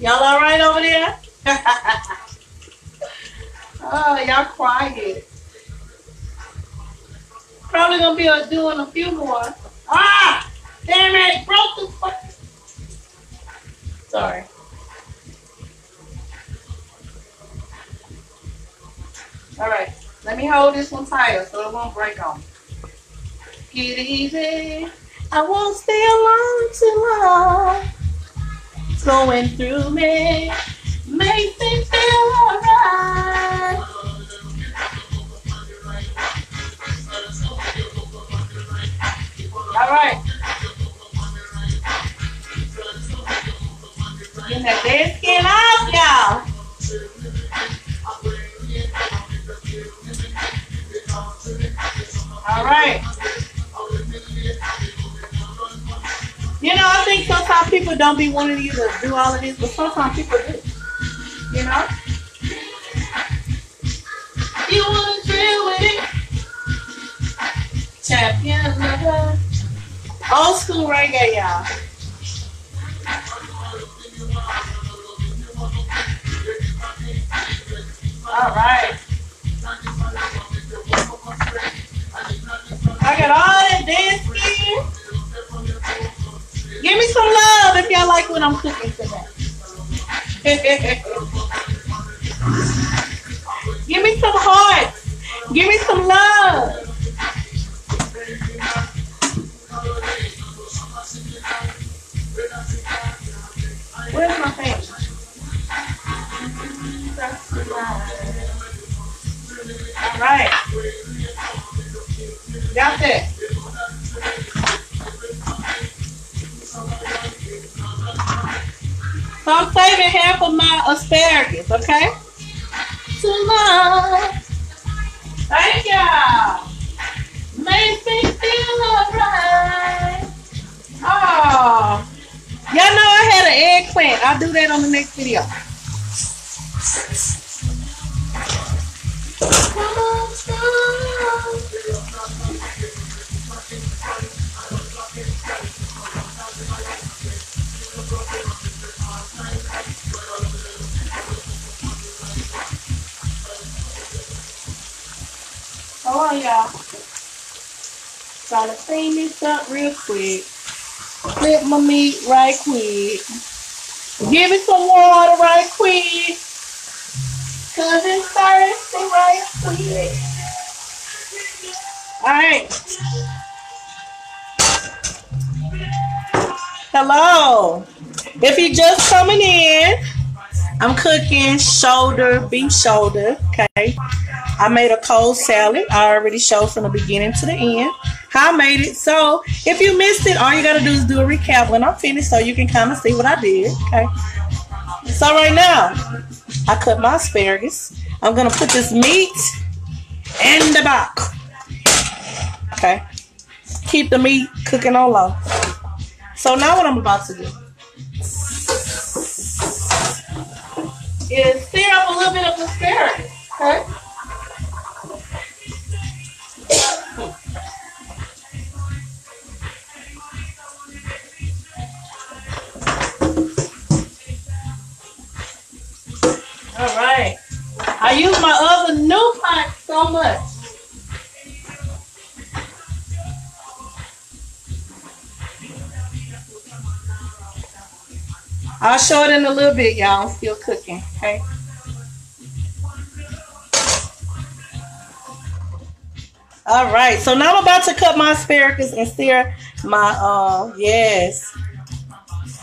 Y'all all right over there? Oh, y'all quiet. Probably going to be doing a few more. Ah! Damn it! Broke the fucking... Sorry. All right, let me hold this one tighter so it won't break on me. Get easy. I won't stay alone too long. It's going through me. Makes me feel all right. All right. Get that dead skin off, y'all. All right. You know, I think sometimes people don't be wanting you to do all of this, but sometimes people do. You know? You want to drill with it. Champion of the old school reggae, y'all. All right. I got all that dead skin. Give me some love if y'all like what I'm cooking today. Give me some hearts. Give me some love. Where's my face? All right. Got that. So I'm saving half of my asparagus, okay? Too long. Thank y'all. Makes me feel alright. Oh, y'all know I had an eggplant. I'll do that on the next video. Come on, son. Hold on, y'all. Gotta clean this up real quick. Flip my meat right quick. Give it some water right quick. 'Cause it's thirsty right quick. Alright. Hello. If you're just coming in, I'm cooking beef shoulder, okay? I made a cold salad. I already showed from the beginning to the end how I made it. So if you missed it, all you got to do is do a recap when I'm finished so you can kind of see what I did. Okay. So right now, I cut my asparagus. I'm going to put this meat in the box. Okay. Keep the meat cooking on low. So now what I'm about to do is stir up a little bit of the asparagus. Okay. All right. I use my other new pot so much. I'll show it in a little bit, y'all. I'm still cooking, okay? All right, so now I'm about to cut my asparagus and sear my, yes.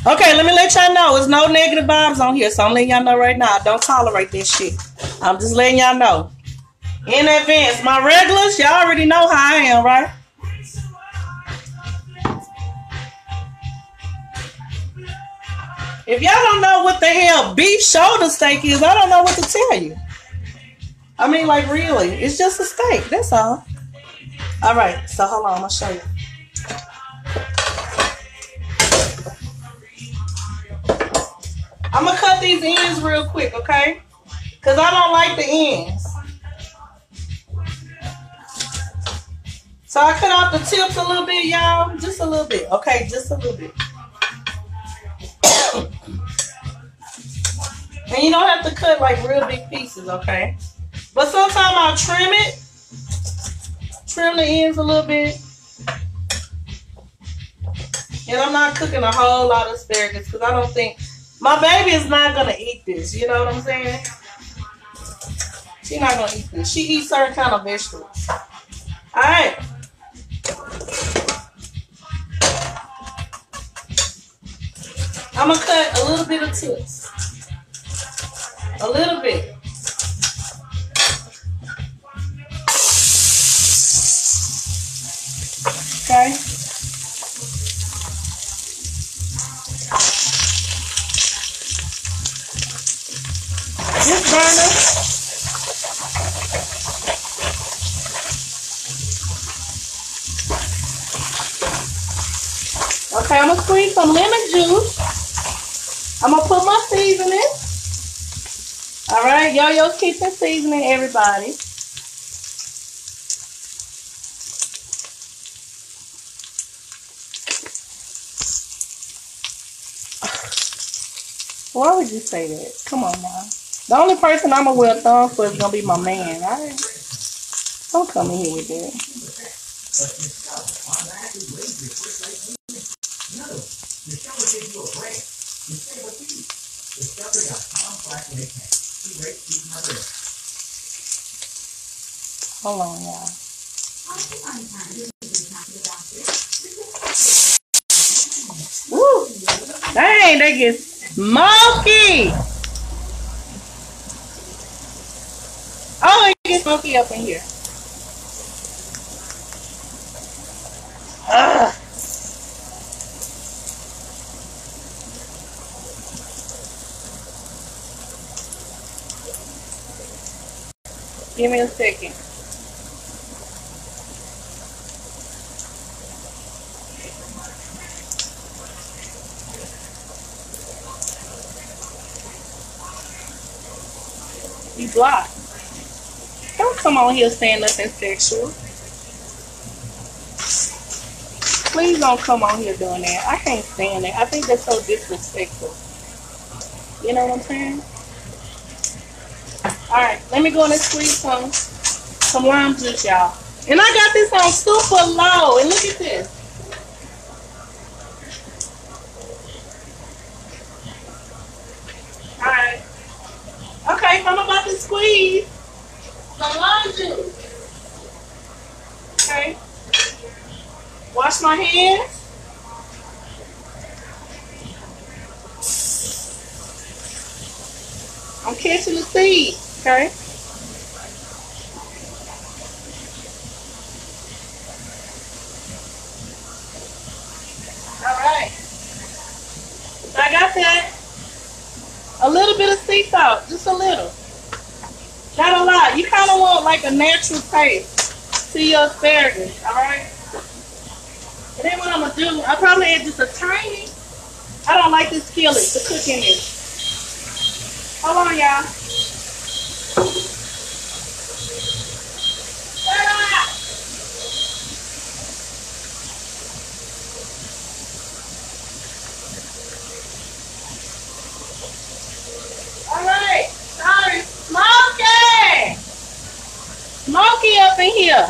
Okay, let me let y'all know, there's no negative vibes on here, so I'm letting y'all know right now, I don't tolerate this shit. I'm just letting y'all know. In advance, my regulars, y'all already know how I am, right? If y'all don't know what the hell beef shoulder steak is, I don't know what to tell you. I mean, like, really, it's just a steak, that's all. All right, so hold on, I'm gonna show you. I'm going to cut these ends real quick, okay? Because I don't like the ends. So I cut off the tips a little bit, y'all. Just a little bit, okay? Just a little bit. And you don't have to cut like real big pieces, okay? But sometimes I'll trim it. Trim the ends a little bit. And I'm not cooking a whole lot of asparagus because I don't think... My baby is not going to eat this, you know what I'm saying? She's not going to eat this. She eats certain kind of vegetables. All right. I'm going to cut a little bit of tips. A little bit. Okay. This burner. Okay, I'm going to squeeze some lemon juice. I'm going to put my seasoning. All right, Yo-Yo's Kitchen seasoning, everybody. Why would you say that? Come on now. The only person I'm going to wear a thumb for is going to be my man, all right? Don't come in here with that. Hold on, y'all. Woo! Dang, they get smoky! Oh, it gets smoky up in here. Ugh. Give me a second. You blocked. Don't come on here saying nothing sexual. Please don't come on here doing that. I can't stand that. I think that's so disrespectful. You know what I'm saying? Alright, let me go in and squeeze some lime juice, y'all. And I got this on super low. And look at this. Alright. Okay, I'm about to squeeze. Some lime juice. Okay. Wash my hands. I'm catching the seed. Okay. All right. So I got that. A little bit of sea salt, just a little. Not a lot. You kind of want like a natural taste to your asparagus, all right? And then what I'm going to do, I probably add just a tiny. I don't like this skillet to cook in this. Hold on, y'all. Ah! Smoky up in here.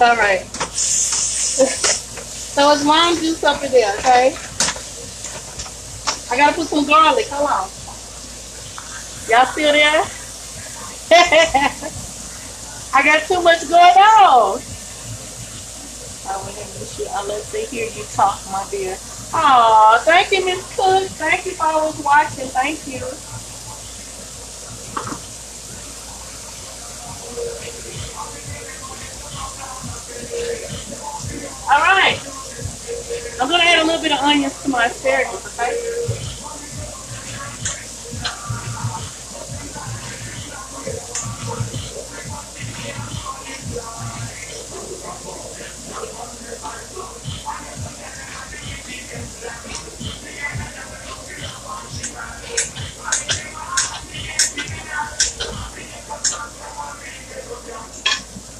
All right. So it's lime juice up in there, okay? I gotta put some garlic. Hold on. Y'all still there? I got too much going on. I would have missed you unless they hear you talk, my dear. Oh, thank you, Miss Cook. Thank you for always watching. Thank you. All right. I'm going to add a little bit of onions to my asparagus, okay?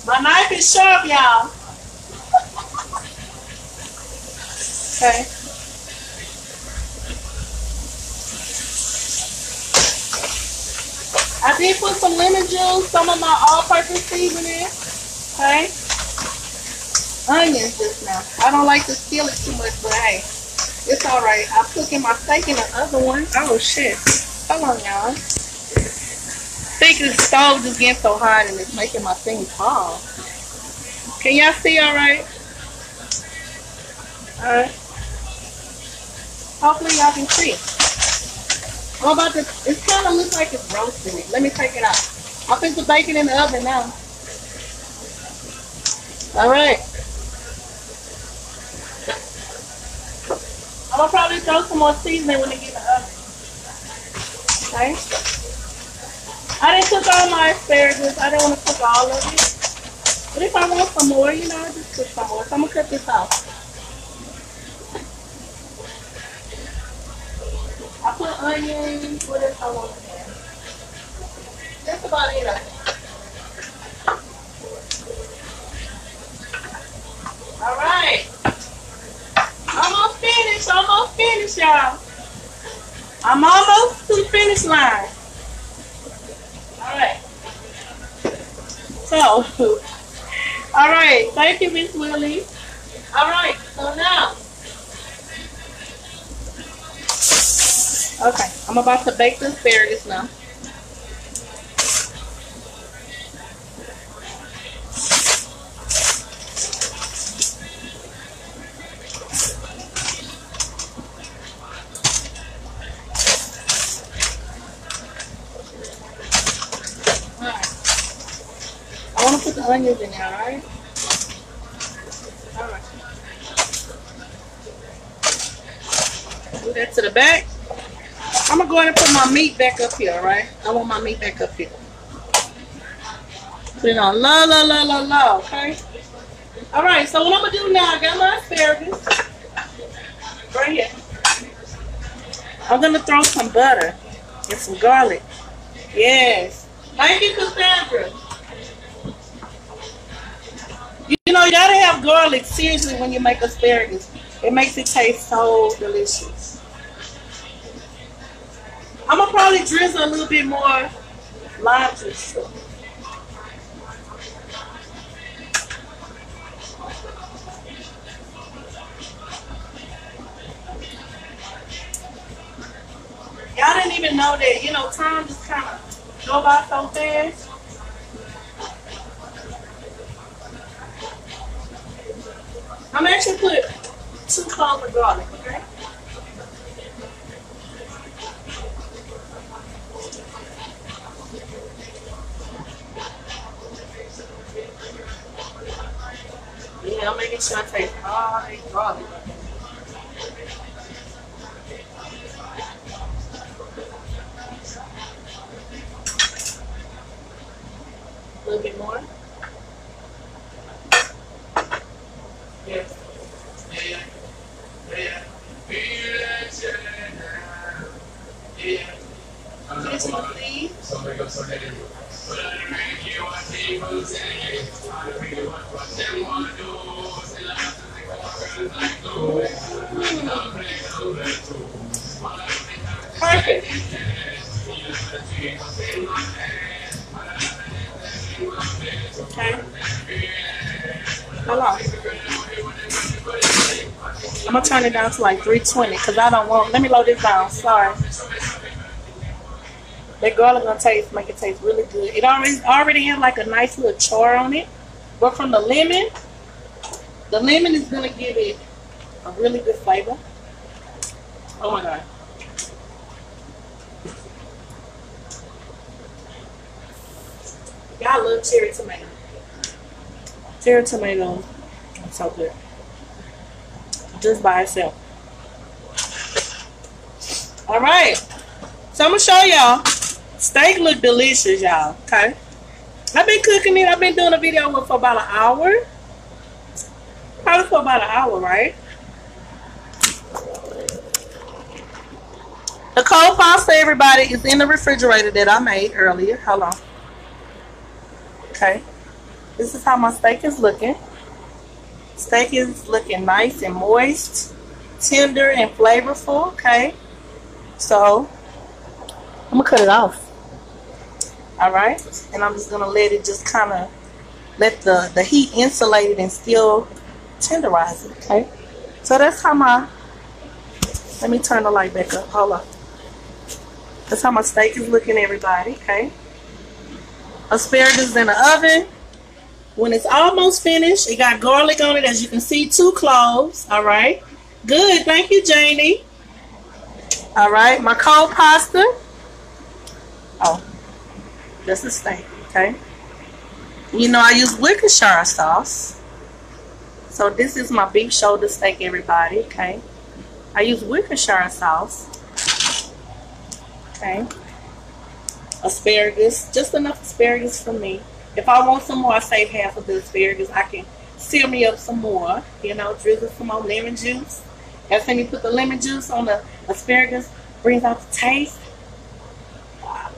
My knife is sharp, y'all. Okay. I did put some lemon juice, some of my all-purpose seasoning. Okay. Onions just now. I don't like to steal it too much, but hey, it's all right. I'm cooking my steak in the other one. Oh shit! Hold on, y'all. The stove just getting so hot and it's making my thing fall. Can y'all see all right? Alright. Hopefully y'all can see. I'm about to, it kind of looks like it's roasting it. Let me take it out. I'm fixing to bake it in the oven now. Alright. I'm going to probably throw some more seasoning when it gets in the oven. Okay. I didn't cook all my asparagus. I didn't want to cook all of it. But if I want some more, you know, I just cook some more. So I'm going to cut this off. I put onions, what else I want to add? That's about it. All right. Almost finished, y'all. I'm almost to the finish line. All right. So, all right. Thank you, Miss Willie. All right. So now. Okay, I'm about to bake the asparagus now. All right. I want to put the onions in there, all right? All right. Move that to the back. I'm going to go ahead and put my meat back up here, right? I want my meat back up here. Put it on low, low, low, low, low, okay? All right, so what I'm going to do now, I got my asparagus right here. I'm going to throw some butter and some garlic. Yes. Thank you, Cassandra. You know, you got to have garlic, seriously, when you make asparagus. It makes it taste so delicious. I'm gonna probably drizzle a little bit more lime juice. Y'all didn't even know that, you know, time just kind of go by so fast. I'm actually put 2 cloves of garlic, okay? Yeah, I'm making sure I take all the garlic. A little bit more. Yes. Just perfect. Okay. Hold on. I'm gonna turn it down to like 320 because I don't want. Let me load this down. Sorry. That garlic gonna taste, make it taste really good. It already had like a nice little char on it, but from the lemon is gonna give it a really good flavor. Oh my God. I love cherry tomato. Cherry tomato is so good. Just by itself. Alright. So I'm going to show y'all. Steak look delicious, y'all. Okay. I've been cooking it. I've been doing a video with for about an hour. Probably for about an hour, right? The cold pasta, everybody, is in the refrigerator that I made earlier. Hold on. Okay, this is how my steak is looking. Steak is looking nice and moist, tender and flavorful. Okay, so I'm gonna cut it off. All right, and I'm just gonna let it just kind of let the heat insulate it and still tenderize it. Okay, so that's how my, let me turn the light back up. Hold on. That's how my steak is looking, everybody. Okay. Asparagus in the oven. When it's almost finished, it got garlic on it, as you can see, 2 cloves. All right, good. Thank you, Janie. All right, my cold pasta. Oh, that's the steak. Okay. You know I use Worcestershire sauce, so this is my beef shoulder steak, everybody. Okay. I use Worcestershire sauce. Okay. Asparagus, just enough asparagus for me. If I want some more, I save half of the asparagus. I can sear me up some more, you know, drizzle some more lemon juice. That's when you put the lemon juice on the asparagus, brings out the taste. Wow.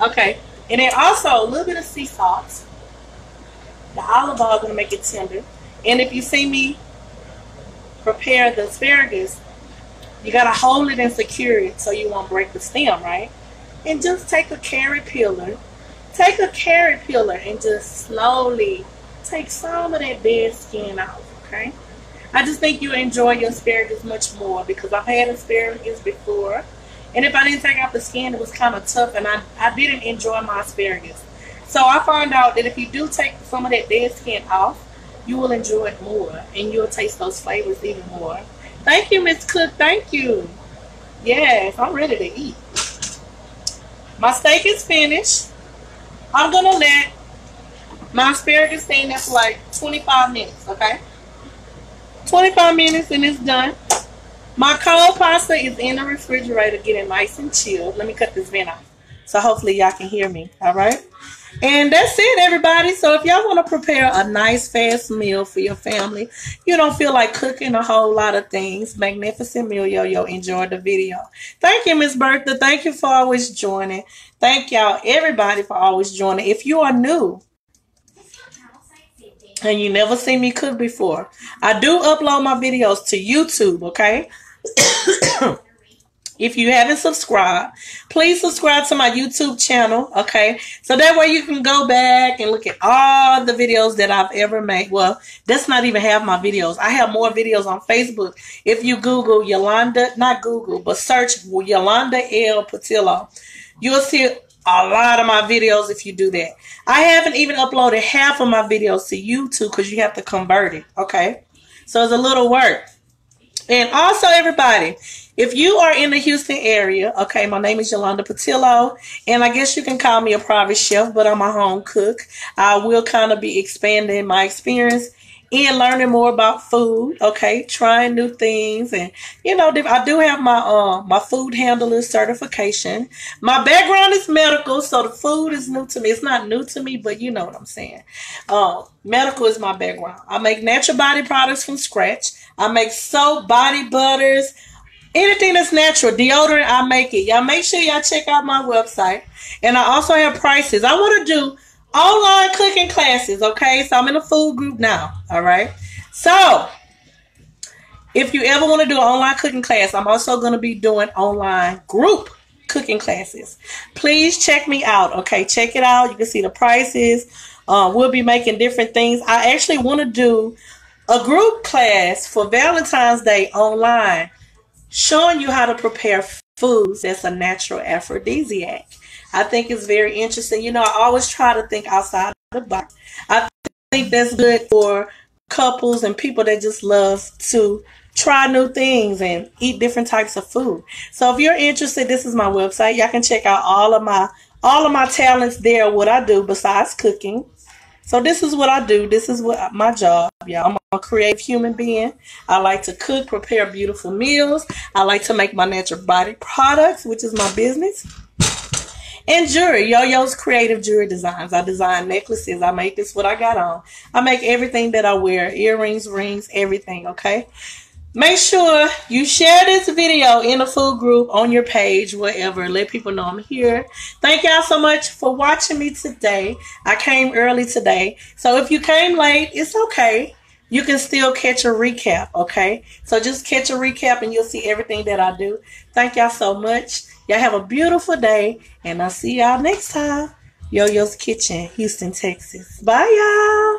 Okay, and then also a little bit of sea salt. The olive oil is going to make it tender. And if you see me prepare the asparagus, you got to hold it and secure it so you won't break the stem, right? And just take a carrot peeler and just slowly take some of that dead skin off, okay? I just think you'll enjoy your asparagus much more, because I've had asparagus before, and if I didn't take out the skin, it was kind of tough, and I didn't enjoy my asparagus. So I found out that if you do take some of that dead skin off, you will enjoy it more, and you'll taste those flavors even more. Thank you, Miss Cook, thank you. Yes, I'm ready to eat. My steak is finished. I'm going to let my asparagus stand there for like 25 minutes, okay? 25 minutes and it's done. My cold pasta is in the refrigerator getting nice and chilled. Let me cut this vent off so hopefully y'all can hear me, all right? And that's it, everybody. So if y'all want to prepare a nice fast meal for your family, you don't feel like cooking a whole lot of things, magnificent meal, Yo-Yo enjoyed the video. Thank you, Miss Bertha. Thank you for always joining. Thank y'all, everybody, for always joining. If you are new and you never seen me cook before, I do upload my videos to YouTube, okay? If you haven't subscribed, please subscribe to my YouTube channel, okay? So that way you can go back and look at all the videos that I've ever made. Well, that's not even half my videos. I have more videos on Facebook. If you Google Yolanda, not Google, but search Yolanda L Patillo, you'll see a lot of my videos if you do that. I haven't even uploaded half of my videos to YouTube because you have to convert it, okay? So it's a little work. And also, everybody, if you are in the Houston area, okay, my name is Yolanda Patillo, and I guess you can call me a private chef, but I'm a home cook. I will kind of be expanding my experience and learning more about food, okay, trying new things. And, you know, I do have my my food handler certification. My background is medical, so the food is new to me. It's not new to me, but you know what I'm saying. Medical is my background. I make natural body products from scratch. I make soap, body butters, anything that's natural. Deodorant, I make it. Y'all make sure y'all check out my website. And I also have prices. I want to do online cooking classes, okay? So I'm in a food group now, all right? So if you ever want to do an online cooking class, I'm also going to be doing online group cooking classes. Please check me out, okay? Check it out. You can see the prices. We'll be making different things. I actually want to do a group class for Valentine's Day online, showing you how to prepare foods that's a natural aphrodisiac. I think it's very interesting. You know, I always try to think outside the box. I think that's good for couples and people that just love to try new things and eat different types of food. So if you're interested, this is my website. Y'all can check out all of my talents there, what I do besides cooking. So this is what I do. This is what my job, y'all. I'm a creative human being. I like to cook, prepare beautiful meals. I like to make my natural body products, which is my business. And jewelry, Yo-Yo's Creative Jewelry Designs. I design necklaces. I make this what I got on. I make everything that I wear, earrings, rings, everything, okay? Make sure you share this video in a food group, on your page, whatever. Let people know I'm here. Thank y'all so much for watching me today. I came early today. So if you came late, it's okay. You can still catch a recap, okay? So just catch a recap and you'll see everything that I do. Thank y'all so much. Y'all have a beautiful day. And I'll see y'all next time. Yo-Yo's Kitchen, Houston, Texas. Bye, y'all.